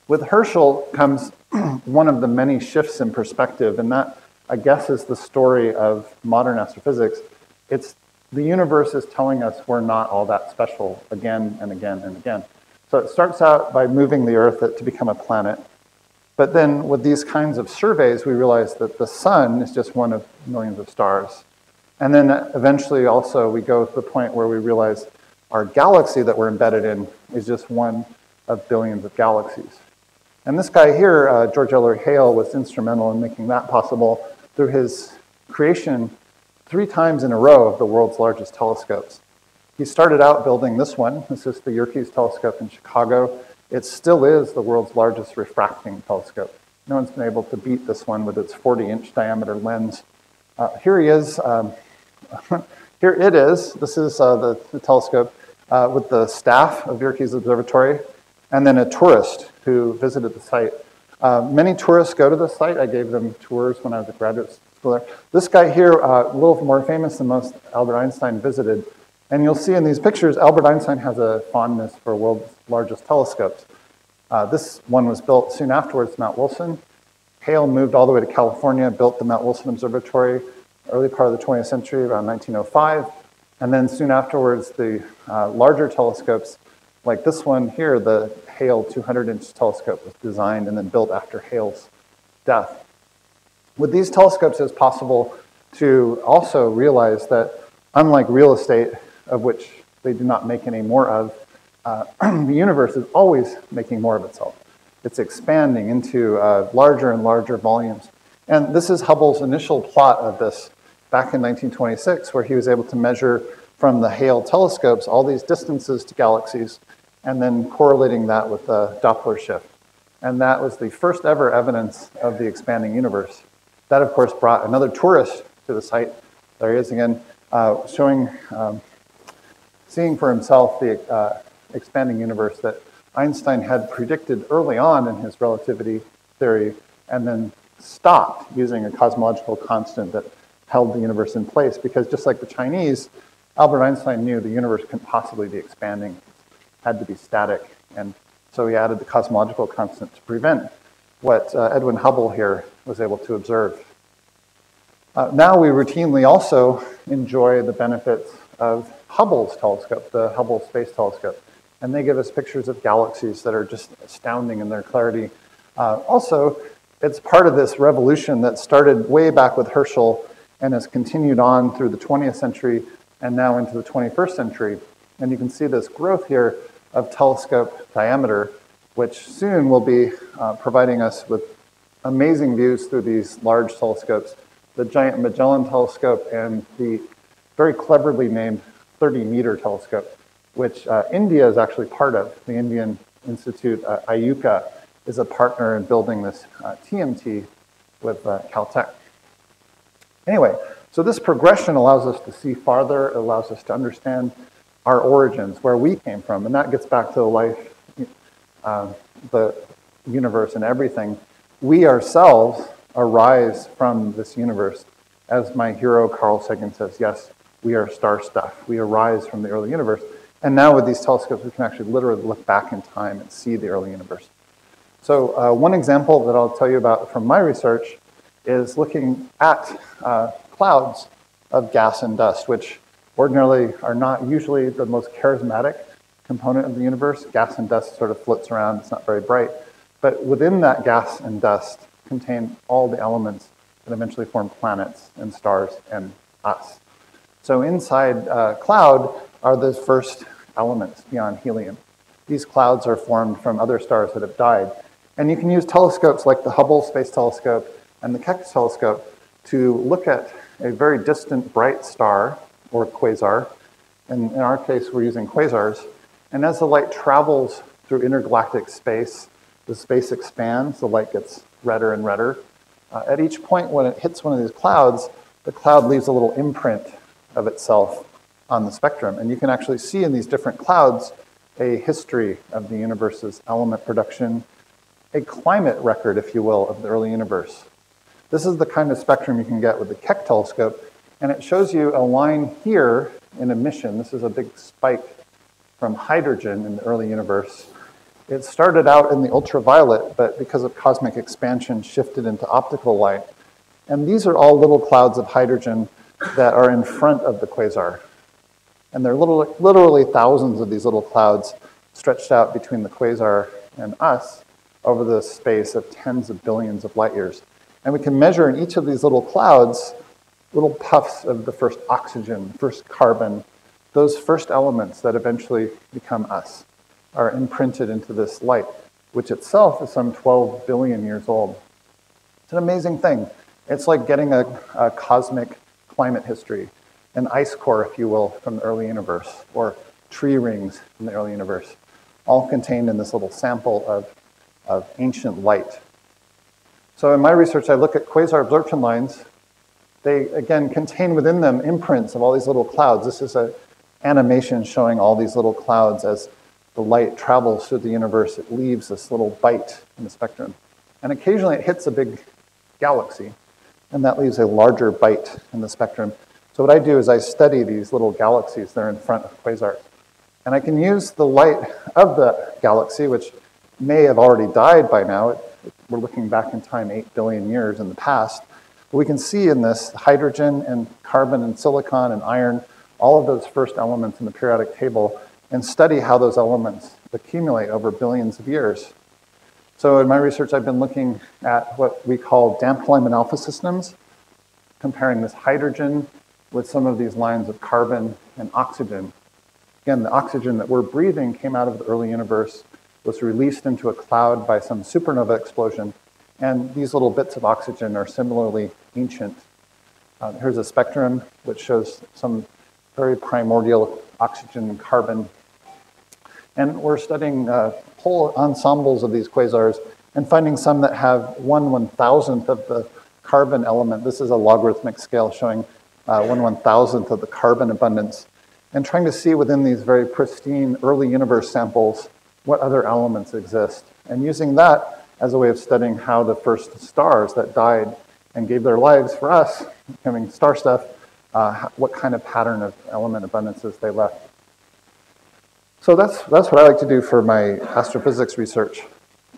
With Herschel comes one of the many shifts in perspective, and that, I guess, is the story of modern astrophysics. It's the universe is telling us we're not all that special again and again and again. So it starts out by moving the Earth to become a planet. But then with these kinds of surveys, we realize that the sun is just one of millions of stars. And then eventually also we go to the point where we realize our galaxy that we're embedded in is just one of billions of galaxies. And this guy here, uh, George Ellery Hale, was instrumental in making that possible through his creation three times in a row of the world's largest telescopes. He started out building this one. This is the Yerkes Telescope in Chicago. It still is the world's largest refracting telescope. No one's been able to beat this one with its forty inch diameter lens. Uh, here he is. Um, here it is. This is uh, the, the telescope uh, with the staff of Yerkes Observatory, and then a tourist who visited the site. Uh, many tourists go to the site. I gave them tours when I was a graduate school there. This guy here, uh, a little more famous than most, Albert Einstein visited. And you'll see in these pictures, Albert Einstein has a fondness for world's largest telescopes. Uh, this one was built soon afterwards, Mount Wilson. Hale moved all the way to California, built the Mount Wilson Observatory, early part of the twentieth century, around nineteen oh five. And then soon afterwards, the uh, larger telescopes, like this one here, the Hale two hundred inch telescope was designed and then built after Hale's death. With these telescopes, it's possible to also realize that, unlike real estate, of which they do not make any more of, uh, the universe is always making more of itself. It's expanding into uh, larger and larger volumes. And this is Hubble's initial plot of this back in nineteen twenty-six, where he was able to measure from the Hale telescopes all these distances to galaxies, and then correlating that with the Doppler shift. And that was the first ever evidence of the expanding universe. That, of course, brought another tourist to the site. There he is again, uh, showing, um, seeing for himself the uh, expanding universe that Einstein had predicted early on in his relativity theory, and then stopped using a cosmological constant that held the universe in place, because just like the Chinese, Albert Einstein knew the universe couldn't possibly be expanding, had to be static, and so he added the cosmological constant to prevent what uh, Edwin Hubble here was able to observe. Uh, now we routinely also enjoy the benefits of Hubble's telescope, the Hubble Space Telescope, and they give us pictures of galaxies that are just astounding in their clarity. Uh, also, it's part of this revolution that started way back with Herschel and has continued on through the twentieth century, and now into the twenty-first century. And you can see this growth here of telescope diameter, which soon will be uh, providing us with amazing views through these large telescopes, the giant Magellan telescope and the very cleverly named thirty meter telescope, which uh, India is actually part of. The Indian Institute, uh, I U C A, is a partner in building this uh, T M T with uh, Caltech. Anyway, so this progression allows us to see farther, it allows us to understand our origins, where we came from, and that gets back to the life, uh, the universe and everything. We ourselves arise from this universe. As my hero Carl Sagan says, yes, we are star stuff. We arise from the early universe. And now with these telescopes, we can actually literally look back in time and see the early universe. So uh, one example that I'll tell you about from my research is looking at uh, clouds of gas and dust, which ordinarily are not usually the most charismatic component of the universe. Gas and dust sort of floats around, it's not very bright. But within that gas and dust contain all the elements that eventually form planets and stars and us. So inside uh, cloud are the first elements beyond helium. These clouds are formed from other stars that have died. And you can use telescopes like the Hubble Space Telescope and the Keck Telescope to look at a very distant bright star or quasar, and in our case we're using quasars, and as the light travels through intergalactic space, the space expands, the light gets redder and redder. Uh, at each point when it hits one of these clouds, the cloud leaves a little imprint of itself on the spectrum. And you can actually see in these different clouds a history of the universe's element production, a climate record, if you will, of the early universe. This is the kind of spectrum you can get with the Keck telescope, and it shows you a line here in emission. This is a big spike from hydrogen in the early universe. It started out in the ultraviolet, but because of cosmic expansion, shifted into optical light. And these are all little clouds of hydrogen that are in front of the quasar. And there are little, literally thousands of these little clouds stretched out between the quasar and us over the space of tens of billions of light years. And we can measure in each of these little clouds little puffs of the first oxygen, first carbon, those first elements that eventually become us are imprinted into this light, which itself is some twelve billion years old. It's an amazing thing. It's like getting a, a cosmic climate history, an ice core, if you will, from the early universe, or tree rings from the early universe, all contained in this little sample of, of ancient light. So in my research, I look at quasar absorption lines. They, again, contain within them imprints of all these little clouds. This is an animation showing all these little clouds as the light travels through the universe. It leaves this little bite in the spectrum. And occasionally it hits a big galaxy, and that leaves a larger bite in the spectrum. So what I do is I study these little galaxies that are in front of quasars. And I can use the light of the galaxy, which may have already died by now. It, it, we're looking back in time eight billion years in the past. But we can see in this hydrogen and carbon and silicon and iron, all of those first elements in the periodic table, and study how those elements accumulate over billions of years. So in my research, I've been looking at what we call damped Lyman alpha systems, comparing this hydrogen with some of these lines of carbon and oxygen. Again, the oxygen that we're breathing came out of the early universe, was released into a cloud by some supernova explosion, and these little bits of oxygen are similarly ancient. Uh, here's a spectrum which shows some very primordial oxygen and carbon. And we're studying uh, whole ensembles of these quasars and finding some that have one one-thousandth of the carbon element. This is a logarithmic scale showing uh, one one-thousandth of the carbon abundance, and trying to see within these very pristine early universe samples what other elements exist. And using that as a way of studying how the first stars that died and gave their lives for us, becoming star stuff, uh, what kind of pattern of element abundances they left. So that's, that's what I like to do for my astrophysics research.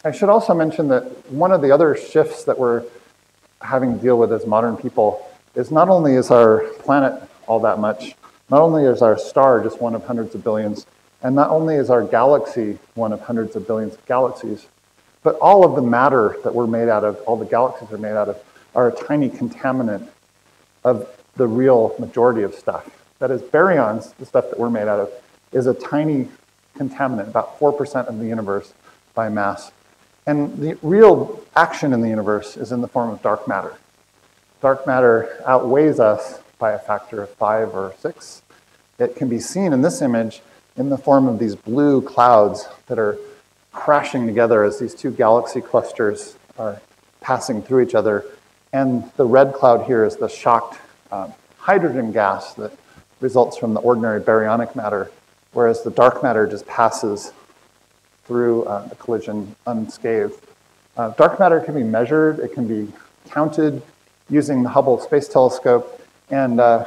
I should also mention that one of the other shifts that we're having to deal with as modern people is not only is our planet all that much, not only is our star just one of hundreds of billions, and not only is our galaxy one of hundreds of billions of galaxies, but all of the matter that we're made out of, all the galaxies are made out of, are a tiny contaminant of the real majority of stuff. That is, baryons, the stuff that we're made out of, is a tiny contaminant, about four percent of the universe by mass. And the real action in the universe is in the form of dark matter. Dark matter outweighs us by a factor of five or six. It can be seen in this image in the form of these blue clouds that are crashing together as these two galaxy clusters are passing through each other. And the red cloud here is the shocked um, hydrogen gas that results from the ordinary baryonic matter, whereas the dark matter just passes through uh, the collision unscathed. Uh, dark matter can be measured, it can be counted using the Hubble Space Telescope, and uh,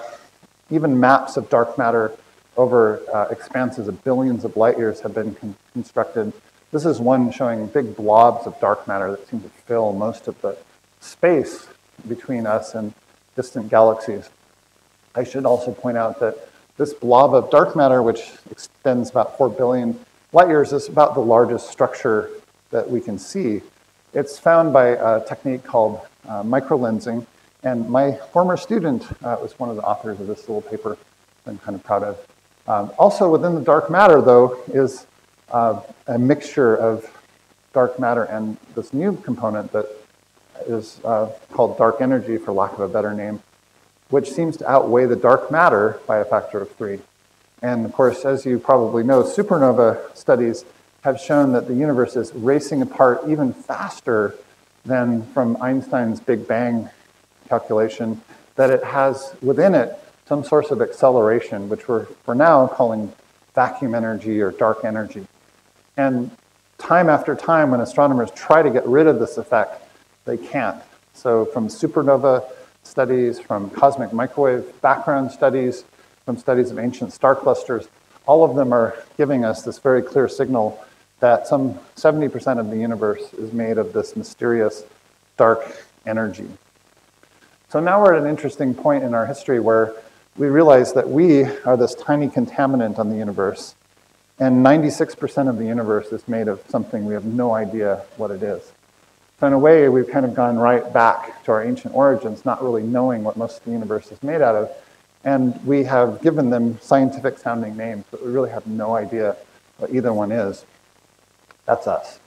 even maps of dark matter over uh, expanses of billions of light years have been con constructed. This is one showing big blobs of dark matter that seem to fill most of the space between us and distant galaxies. I should also point out that this blob of dark matter, which extends about four billion light years, is about the largest structure that we can see. It's found by a technique called uh, microlensing, and my former student uh, was one of the authors of this little paper I'm kind of proud of. Um, also within the dark matter, though, is Uh, a mixture of dark matter and this new component that is uh, called dark energy, for lack of a better name, which seems to outweigh the dark matter by a factor of three. And of course, as you probably know, supernova studies have shown that the universe is racing apart even faster than from Einstein's Big Bang calculation, that it has within it some source of acceleration, which we're, we're now calling vacuum energy or dark energy. And time after time, when astronomers try to get rid of this effect, they can't. So from supernova studies, from cosmic microwave background studies, from studies of ancient star clusters, all of them are giving us this very clear signal that some seventy percent of the universe is made of this mysterious dark energy. So now we're at an interesting point in our history where we realize that we are this tiny contaminant on the universe, and ninety-six percent of the universe is made of something we have no idea what it is. So in a way, we've kind of gone right back to our ancient origins, not really knowing what most of the universe is made out of, and we have given them scientific-sounding names, but we really have no idea what either one is. That's us.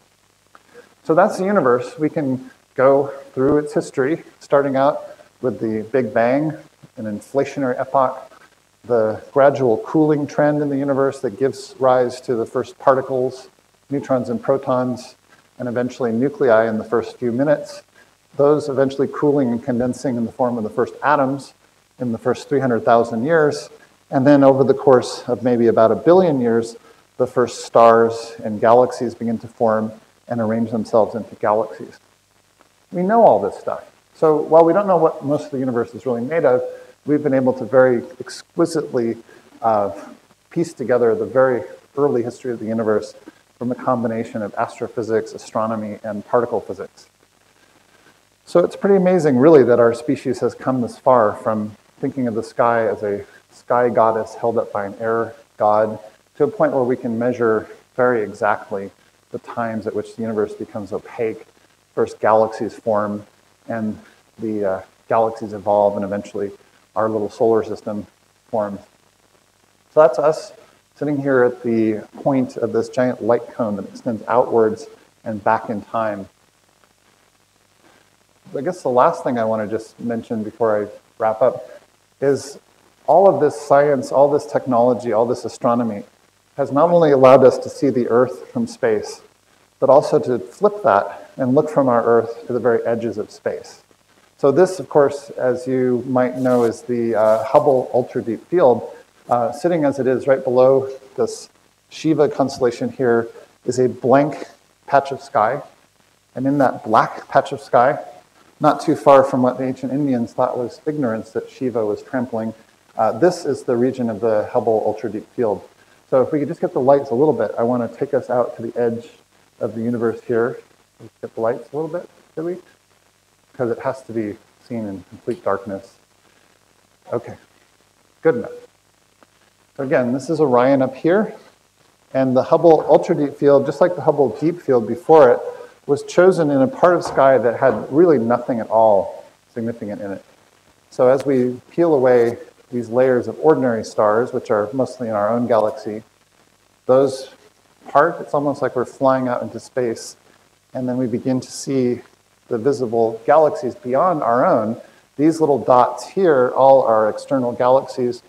So that's the universe. We can go through its history, starting out with the Big Bang, an inflationary epoch, the gradual cooling trend in the universe that gives rise to the first particles, neutrons and protons, and eventually nuclei in the first few minutes. Those eventually cooling and condensing in the form of the first atoms in the first three hundred thousand years. And then over the course of maybe about a billion years, the first stars and galaxies begin to form and arrange themselves into galaxies. We know all this stuff. So while we don't know what most of the universe is really made of, we've been able to very exquisitely uh, piece together the very early history of the universe from a combination of astrophysics, astronomy, and particle physics. So it's pretty amazing, really, that our species has come this far from thinking of the sky as a sky goddess held up by an air god to a point where we can measure very exactly the times at which the universe becomes opaque, first galaxies form, and the uh, galaxies evolve, and eventually our little solar system forms. So that's us sitting here at the point of this giant light cone that extends outwards and back in time. I guess the last thing I want to just mention before I wrap up is all of this science, all this technology, all this astronomy has not only allowed us to see the Earth from space, but also to flip that and look from our Earth to the very edges of space. So this, of course, as you might know, is the uh, Hubble Ultra Deep Field. Uh, sitting as it is right below this Shiva constellation here is a blank patch of sky. And in that black patch of sky, not too far from what the ancient Indians thought was ignorance that Shiva was trampling, uh, this is the region of the Hubble Ultra Deep Field. So if we could just get the lights a little bit, I want to take us out to the edge of the universe here. Let's get the lights a little bit, did we? Because it has to be seen in complete darkness. Okay, good enough. So again, this is Orion up here, and the Hubble Ultra Deep Field, just like the Hubble Deep Field before it, was chosen in a part of sky that had really nothing at all significant in it. So as we peel away these layers of ordinary stars, which are mostly in our own galaxy, those part, it's almost like we're flying out into space, and then we begin to see the visible galaxies beyond our own. These little dots here all are external galaxies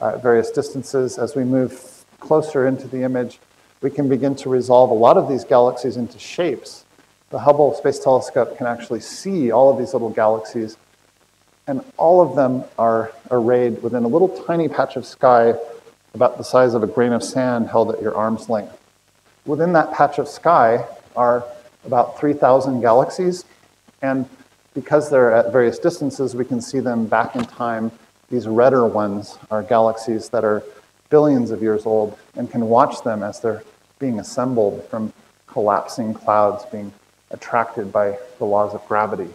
at various distances. As we move closer into the image, we can begin to resolve a lot of these galaxies into shapes. The Hubble Space Telescope can actually see all of these little galaxies, and all of them are arrayed within a little tiny patch of sky about the size of a grain of sand held at your arm's length. Within that patch of sky are about three thousand galaxies, and because they're at various distances, we can see them back in time. These redder ones are galaxies that are billions of years old and can watch them as they're being assembled from collapsing clouds being attracted by the laws of gravity.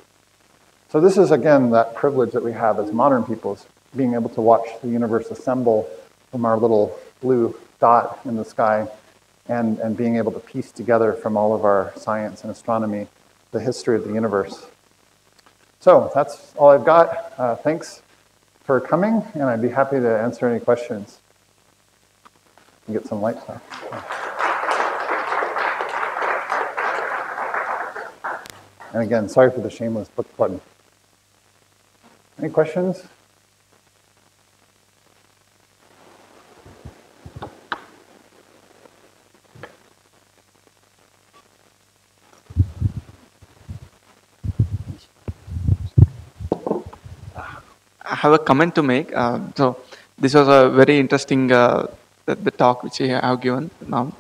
So this is, again, that privilege that we have as modern peoples, being able to watch the universe assemble from our little blue dot in the sky, And, and being able to piece together from all of our science and astronomy the history of the universe. So that's all I've got. Uh, thanks for coming, and I'd be happy to answer any questions and get some light stuff. And again, sorry for the shameless book plug. Any questions? have a comment to make. Uh, so this was a very interesting uh, the, the talk which I have given now.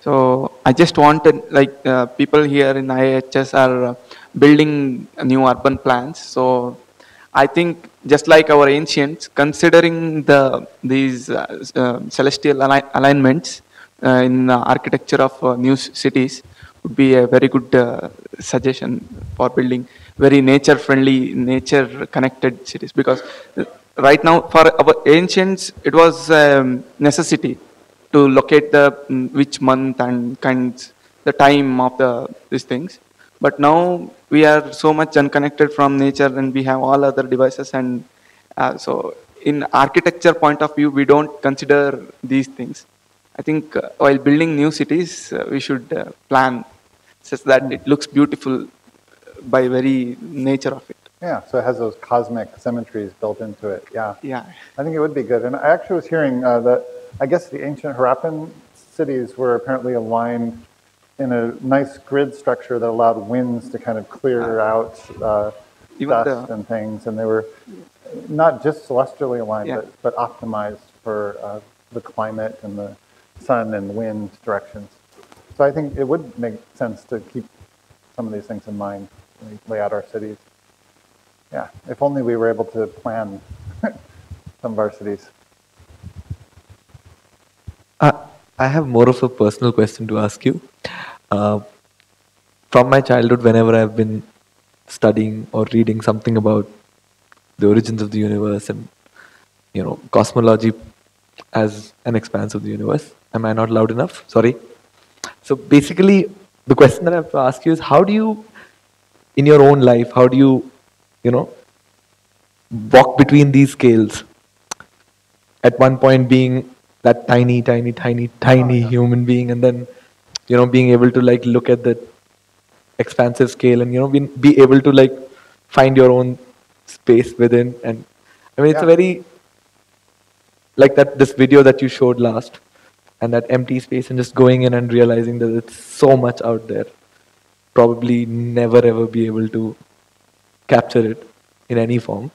So I just wanted, like, uh, people here in I H S are uh, building new urban plans. So I think just like our ancients, considering the these uh, uh, celestial al alignments uh, in the architecture of uh, new cities would be a very good uh, suggestion for building very nature-friendly, nature-connected cities. Because right now, for our ancients, it was a um, necessity to locate the which month and kinds, the time of the these things. But now we are so much unconnected from nature, and we have all other devices, and uh, so in architecture point of view, we don't consider these things. I think uh, while building new cities, uh, we should uh, plan such that it looks beautiful by very nature of it. Yeah, so it has those cosmic symmetries built into it. Yeah, yeah. I think it would be good. And I actually was hearing uh, that I guess the ancient Harappan cities were apparently aligned in a nice grid structure that allowed winds to kind of clear uh, out uh, dust the, and things, and they were not just celestially aligned, yeah. but, but optimized for uh, the climate and the sun and wind directions. So I think it would make sense to keep some of these things in mind when we lay out our cities. Yeah, if only we were able to plan some of our cities. Uh, I have more of a personal question to ask you. Uh, from my childhood, whenever I've been studying or reading something about the origins of the universe and, you know, cosmology as an expanse of the universe. Am I not loud enough? Sorry. So basically, the question that I have to ask you is, how do you, in your own life, how do you, you know, walk between these scales? At one point being that tiny, tiny, tiny, tiny oh, yeah. human being, and then, you know, being able to, like, look at the expansive scale and, you know, be, be able to, like, find your own space within. And I mean, yeah. it's a very, like that this video that you showed last, and that empty space, and just going in and realizing that it's so much out there. Probably never ever be able to capture it in any form.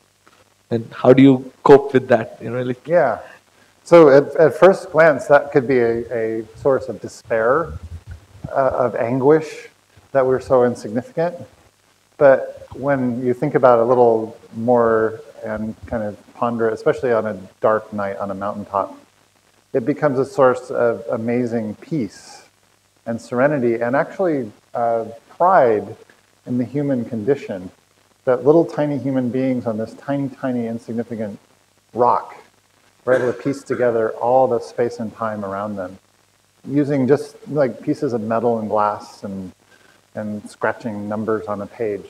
And how do you cope with that? You know, like, yeah. So at, at first glance, that could be a, a source of despair, uh, of anguish, that we're so insignificant. But when you think about it a little more and kind of ponder, especially on a dark night on a mountaintop, it becomes a source of amazing peace and serenity, and actually uh, pride in the human condition, that little tiny human beings on this tiny, tiny, insignificant rock were able to piece together all the space and time around them, using just like pieces of metal and glass and, and scratching numbers on a page.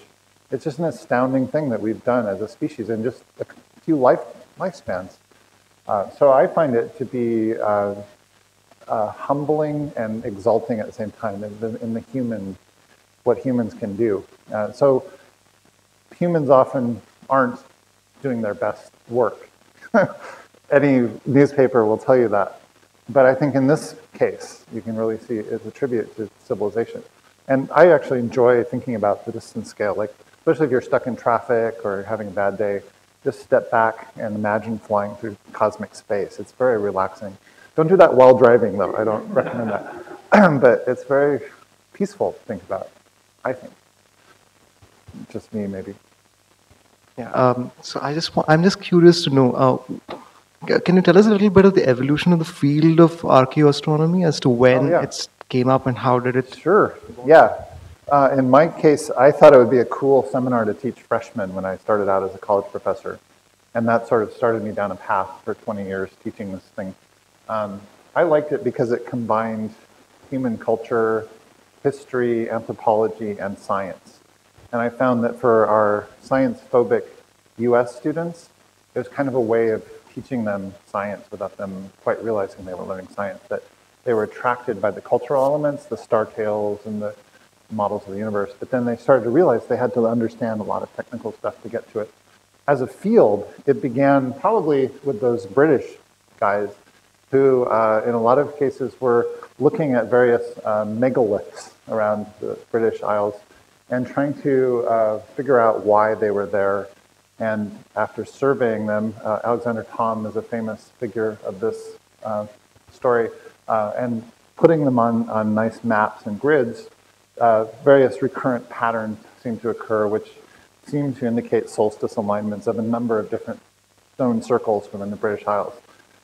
It's just an astounding thing that we've done as a species in just a few life, lifespans. Uh, so I find it to be uh, uh, humbling and exalting at the same time in the, in the human, what humans can do. Uh, so humans often aren't doing their best work. Any newspaper will tell you that. But I think in this case, you can really see it's a tribute to civilization. And I actually enjoy thinking about the distance scale, like especially if you're stuck in traffic or having a bad day, just step back and imagine flying through cosmic space. It's very relaxing. Don't do that while driving, though. I don't recommend that. But it's very peaceful to think about, I think. Just me, maybe. Yeah. Um, so I just want, I'm just curious to know, uh, can you tell us a little bit of the evolution of the field of archaeoastronomy as to when oh, yeah. it's came up and how did it? Sure, yeah. Uh, in my case, I thought it would be a cool seminar to teach freshmen when I started out as a college professor. And that sort of started me down a path for twenty years teaching this thing. Um, I liked it because it combined human culture, history, anthropology, and science. And I found that for our science-phobic U S students, it was kind of a way of teaching them science without them quite realizing they were learning science. That they were attracted by the cultural elements, the star tales and the models of the universe, but then they started to realize they had to understand a lot of technical stuff to get to it. As a field, it began probably with those British guys who, uh, in a lot of cases, were looking at various uh, megaliths around the British Isles and trying to uh, figure out why they were there And after surveying them, uh, Alexander Thom is a famous figure of this uh, story, uh, and putting them on, on nice maps and grids, uh, various recurrent patterns seem to occur, which seem to indicate solstice alignments of a number of different stone circles within the British Isles.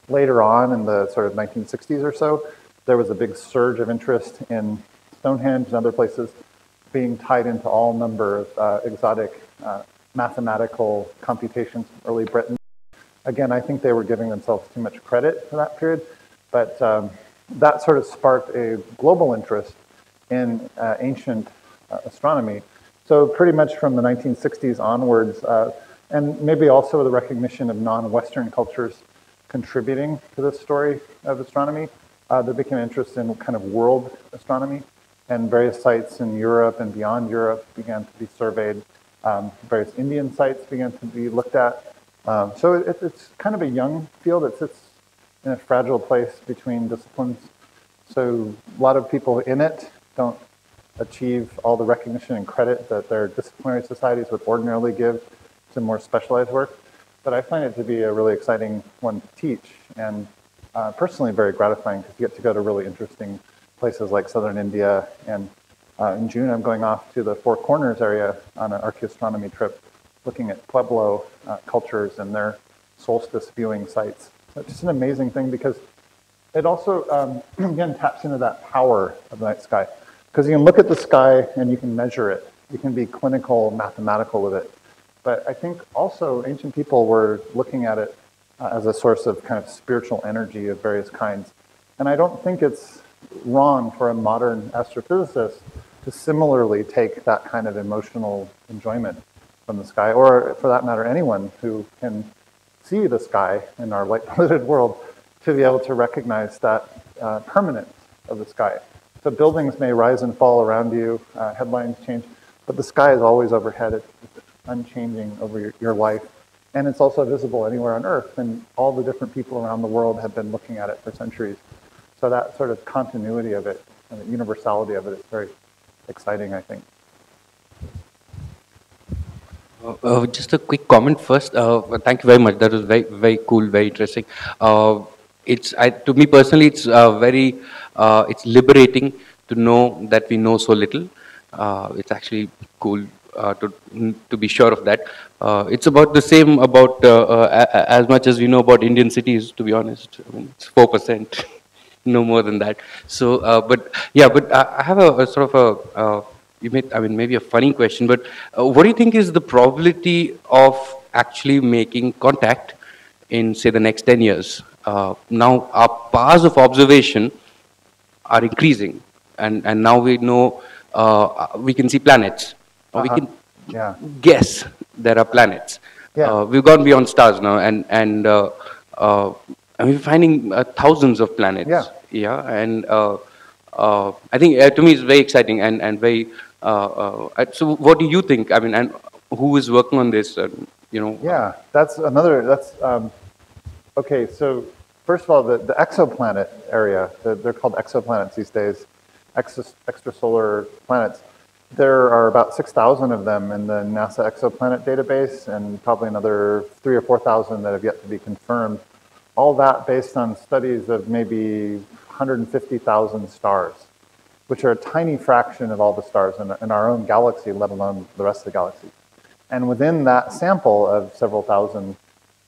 Later on, in the sort of nineteen sixties or so, there was a big surge of interest in Stonehenge and other places being tied into all number of uh, exotic uh, mathematical computations from early Britain. Again, I think they were giving themselves too much credit for that period, but um, that sort of sparked a global interest in uh, ancient uh, astronomy. So pretty much from the nineteen sixties onwards, uh, and maybe also the recognition of non-Western cultures contributing to this story of astronomy, uh, there became interest in kind of world astronomy, and various sites in Europe and beyond Europe began to be surveyed. Um, various Indian sites began to be looked at. Um, so it, it's kind of a young field. It sits in a fragile place between disciplines. So a lot of people in it don't achieve all the recognition and credit that their disciplinary societies would ordinarily give to more specialized work. But I find it to be a really exciting one to teach, and uh, personally very gratifying because you get to go to really interesting places like southern India, and uh, in June I'm going off to the Four Corners area on an archaeoastronomy trip, looking at Pueblo uh, cultures and their solstice viewing sites. So it's just an amazing thing because it also, um, again, taps into that power of the night sky. Because you can look at the sky and you can measure it. You can be clinical, mathematical with it. But I think also ancient people were looking at it uh, as a source of kind of spiritual energy of various kinds. And I don't think it's wrong for a modern astrophysicist to similarly take that kind of emotional enjoyment from the sky, or for that matter, anyone who can see the sky in our light-polluted world to be able to recognize that uh, permanence of the sky. So buildings may rise and fall around you, uh, headlines change, but the sky is always overhead. It's unchanging over your, your life. And it's also visible anywhere on Earth, and all the different people around the world have been looking at it for centuries. So that sort of continuity of it and the universality of it is very exciting, I think. Uh, uh, just a quick comment first. Uh, thank you very much. That was very, very cool, very interesting. Uh, it's I, to me personally, it's uh, very, uh, it's liberating to know that we know so little. Uh, it's actually cool uh, to to be sure of that. Uh, it's about the same about uh, uh, as much as we know about Indian cities. To be honest, I mean, it's four percent. No more than that. So, uh, but yeah, but I have a, a sort of a, uh, you may, I mean, maybe a funny question, but uh, what do you think is the probability of actually making contact in, say, the next ten years? Uh, now, our paths of observation are increasing, and, and now we know, uh, we can see planets. Uh-huh. We can yeah. guess there are planets. Yeah. Uh, we've gone beyond stars now, and, and uh, uh, I mean, finding uh, thousands of planets. Yeah. Yeah. And uh, uh, I think uh, to me it's very exciting and and very. Uh, uh, so, what do you think? I mean, and who is working on this? Uh, you know. Yeah, that's another. That's um, okay. So, first of all, the the exoplanet area. The, they're called exoplanets these days. Exos, extrasolar planets. There are about six thousand of them in the NASA exoplanet database, and probably another three or four thousand that have yet to be confirmed. All that based on studies of maybe one hundred fifty thousand stars, which are a tiny fraction of all the stars in, in our own galaxy, let alone the rest of the galaxy. And within that sample of several thousand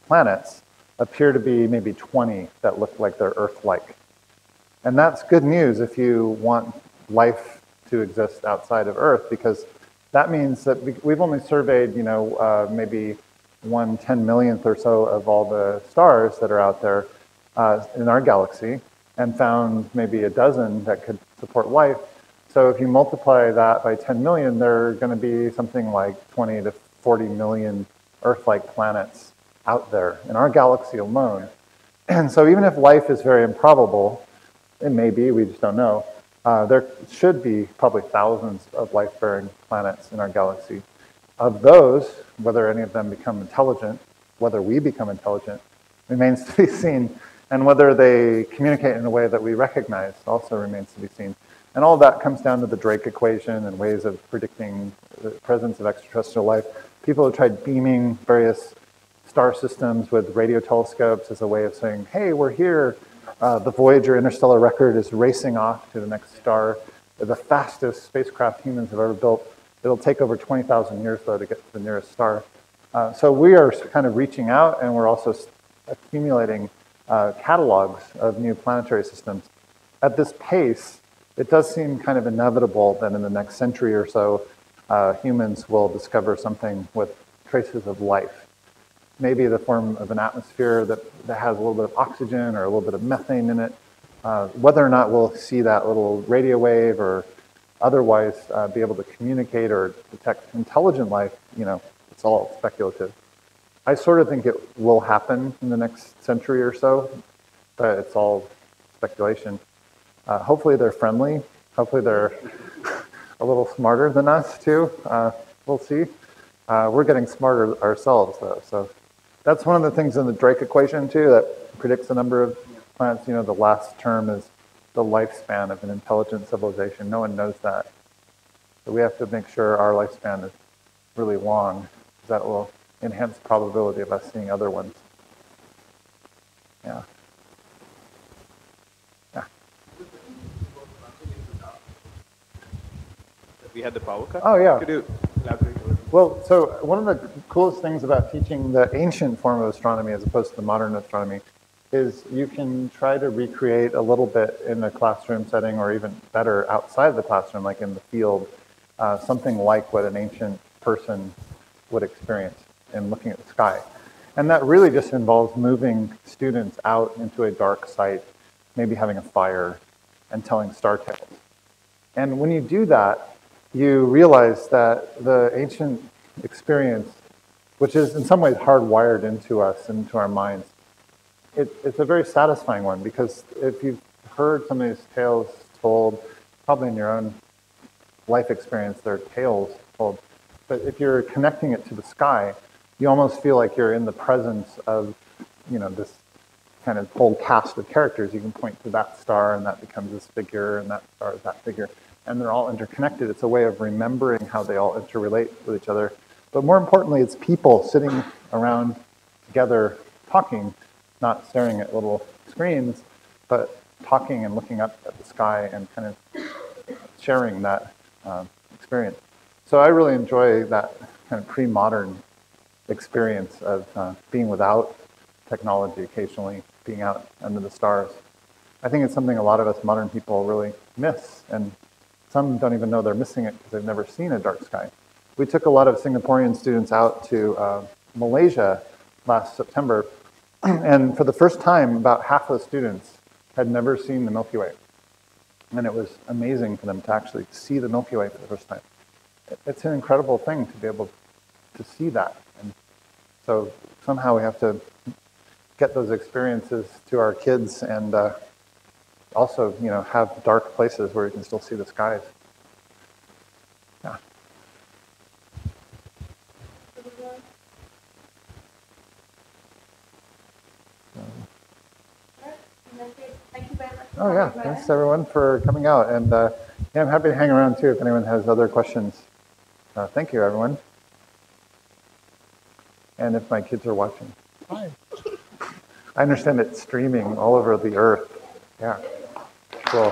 planets appear to be maybe twenty that look like they're Earth-like. And that's good news if you want life to exist outside of Earth, because that means that we've only surveyed, you know, uh, maybe one ten millionth or so of all the stars that are out there uh, in our galaxy, and found maybe a dozen that could support life. So if you multiply that by ten million, there are going to be something like twenty to forty million Earth-like planets out there in our galaxy alone. And so even if life is very improbable, it may be, we just don't know, uh, there should be probably thousands of life-bearing planets in our galaxy. Of those, whether any of them become intelligent, whether we become intelligent, remains to be seen. And whether they communicate in a way that we recognize also remains to be seen. And all that comes down to the Drake equation and ways of predicting the presence of extraterrestrial life. people have tried beaming various star systems with radio telescopes as a way of saying, hey, we're here. Uh, the Voyager interstellar record is racing off to the next star. They're the fastest spacecraft humans have ever built. It'll take over twenty thousand years, though, to get to the nearest star. Uh, so we are kind of reaching out, and we're also accumulating uh, catalogs of new planetary systems. At this pace, it does seem kind of inevitable that in the next century or so, uh, humans will discover something with traces of life. Maybe the form of an atmosphere that, that has a little bit of oxygen or a little bit of methane in it. Uh, whether or not we'll see that little radio wave or otherwise uh, be able to communicate or detect intelligent life, you know, it's all speculative. I sort of think it will happen in the next century or so, but it's all speculation. Uh, hopefully they're friendly. Hopefully they're a little smarter than us, too. Uh, we'll see. Uh, we're getting smarter ourselves, though. So that's one of the things in the Drake equation, too, that predicts the number of planets. You know, the last term is the lifespan of an intelligent civilization. No one knows that. So we have to make sure our lifespan is really long, because that will enhance the probability of us seeing other ones. Yeah. We had the power cut. Oh, yeah. Could you elaborate? Well, so one of the coolest things about teaching the ancient form of astronomy as opposed to the modern astronomy is you can try to recreate a little bit in the classroom setting, or even better outside the classroom, like in the field, uh, something like what an ancient person would experience in looking at the sky. And that really just involves moving students out into a dark site, maybe having a fire, and telling star tales. And when you do that, you realize that the ancient experience, which is in some ways hardwired into us, into our minds, it, it's a very satisfying one, because if you've heard some of these tales told, probably in your own life experience, there are tales told, but if you're connecting it to the sky, you almost feel like you're in the presence of, you know, this kind of whole cast of characters. You can point to that star, and that becomes this figure, and that star is that figure. And they're all interconnected. It's a way of remembering how they all interrelate with each other. But more importantly, it's people sitting around together talking, not staring at little screens, but talking and looking up at the sky and kind of sharing that uh, experience. So I really enjoy that kind of pre-modern experience of uh, being without technology occasionally, being out under the stars. I think it's something a lot of us modern people really miss, and some don't even know they're missing it because they've never seen a dark sky. We took a lot of Singaporean students out to uh, Malaysia last September, and for the first time, about half of the students had never seen the Milky Way. And it was amazing for them to actually see the Milky Way for the first time. It's an incredible thing to be able to see that. And so somehow we have to get those experiences to our kids, and uh, also, you know, have dark places where you can still see the skies. Yeah. Thank you very much. Oh, yeah. Thanks, everyone, for coming out. And uh, yeah, I'm happy to hang around, too, if anyone has other questions. Uh, thank you, everyone. And if my kids are watching. Hi. I understand it's streaming all over the earth. Yeah. Cool.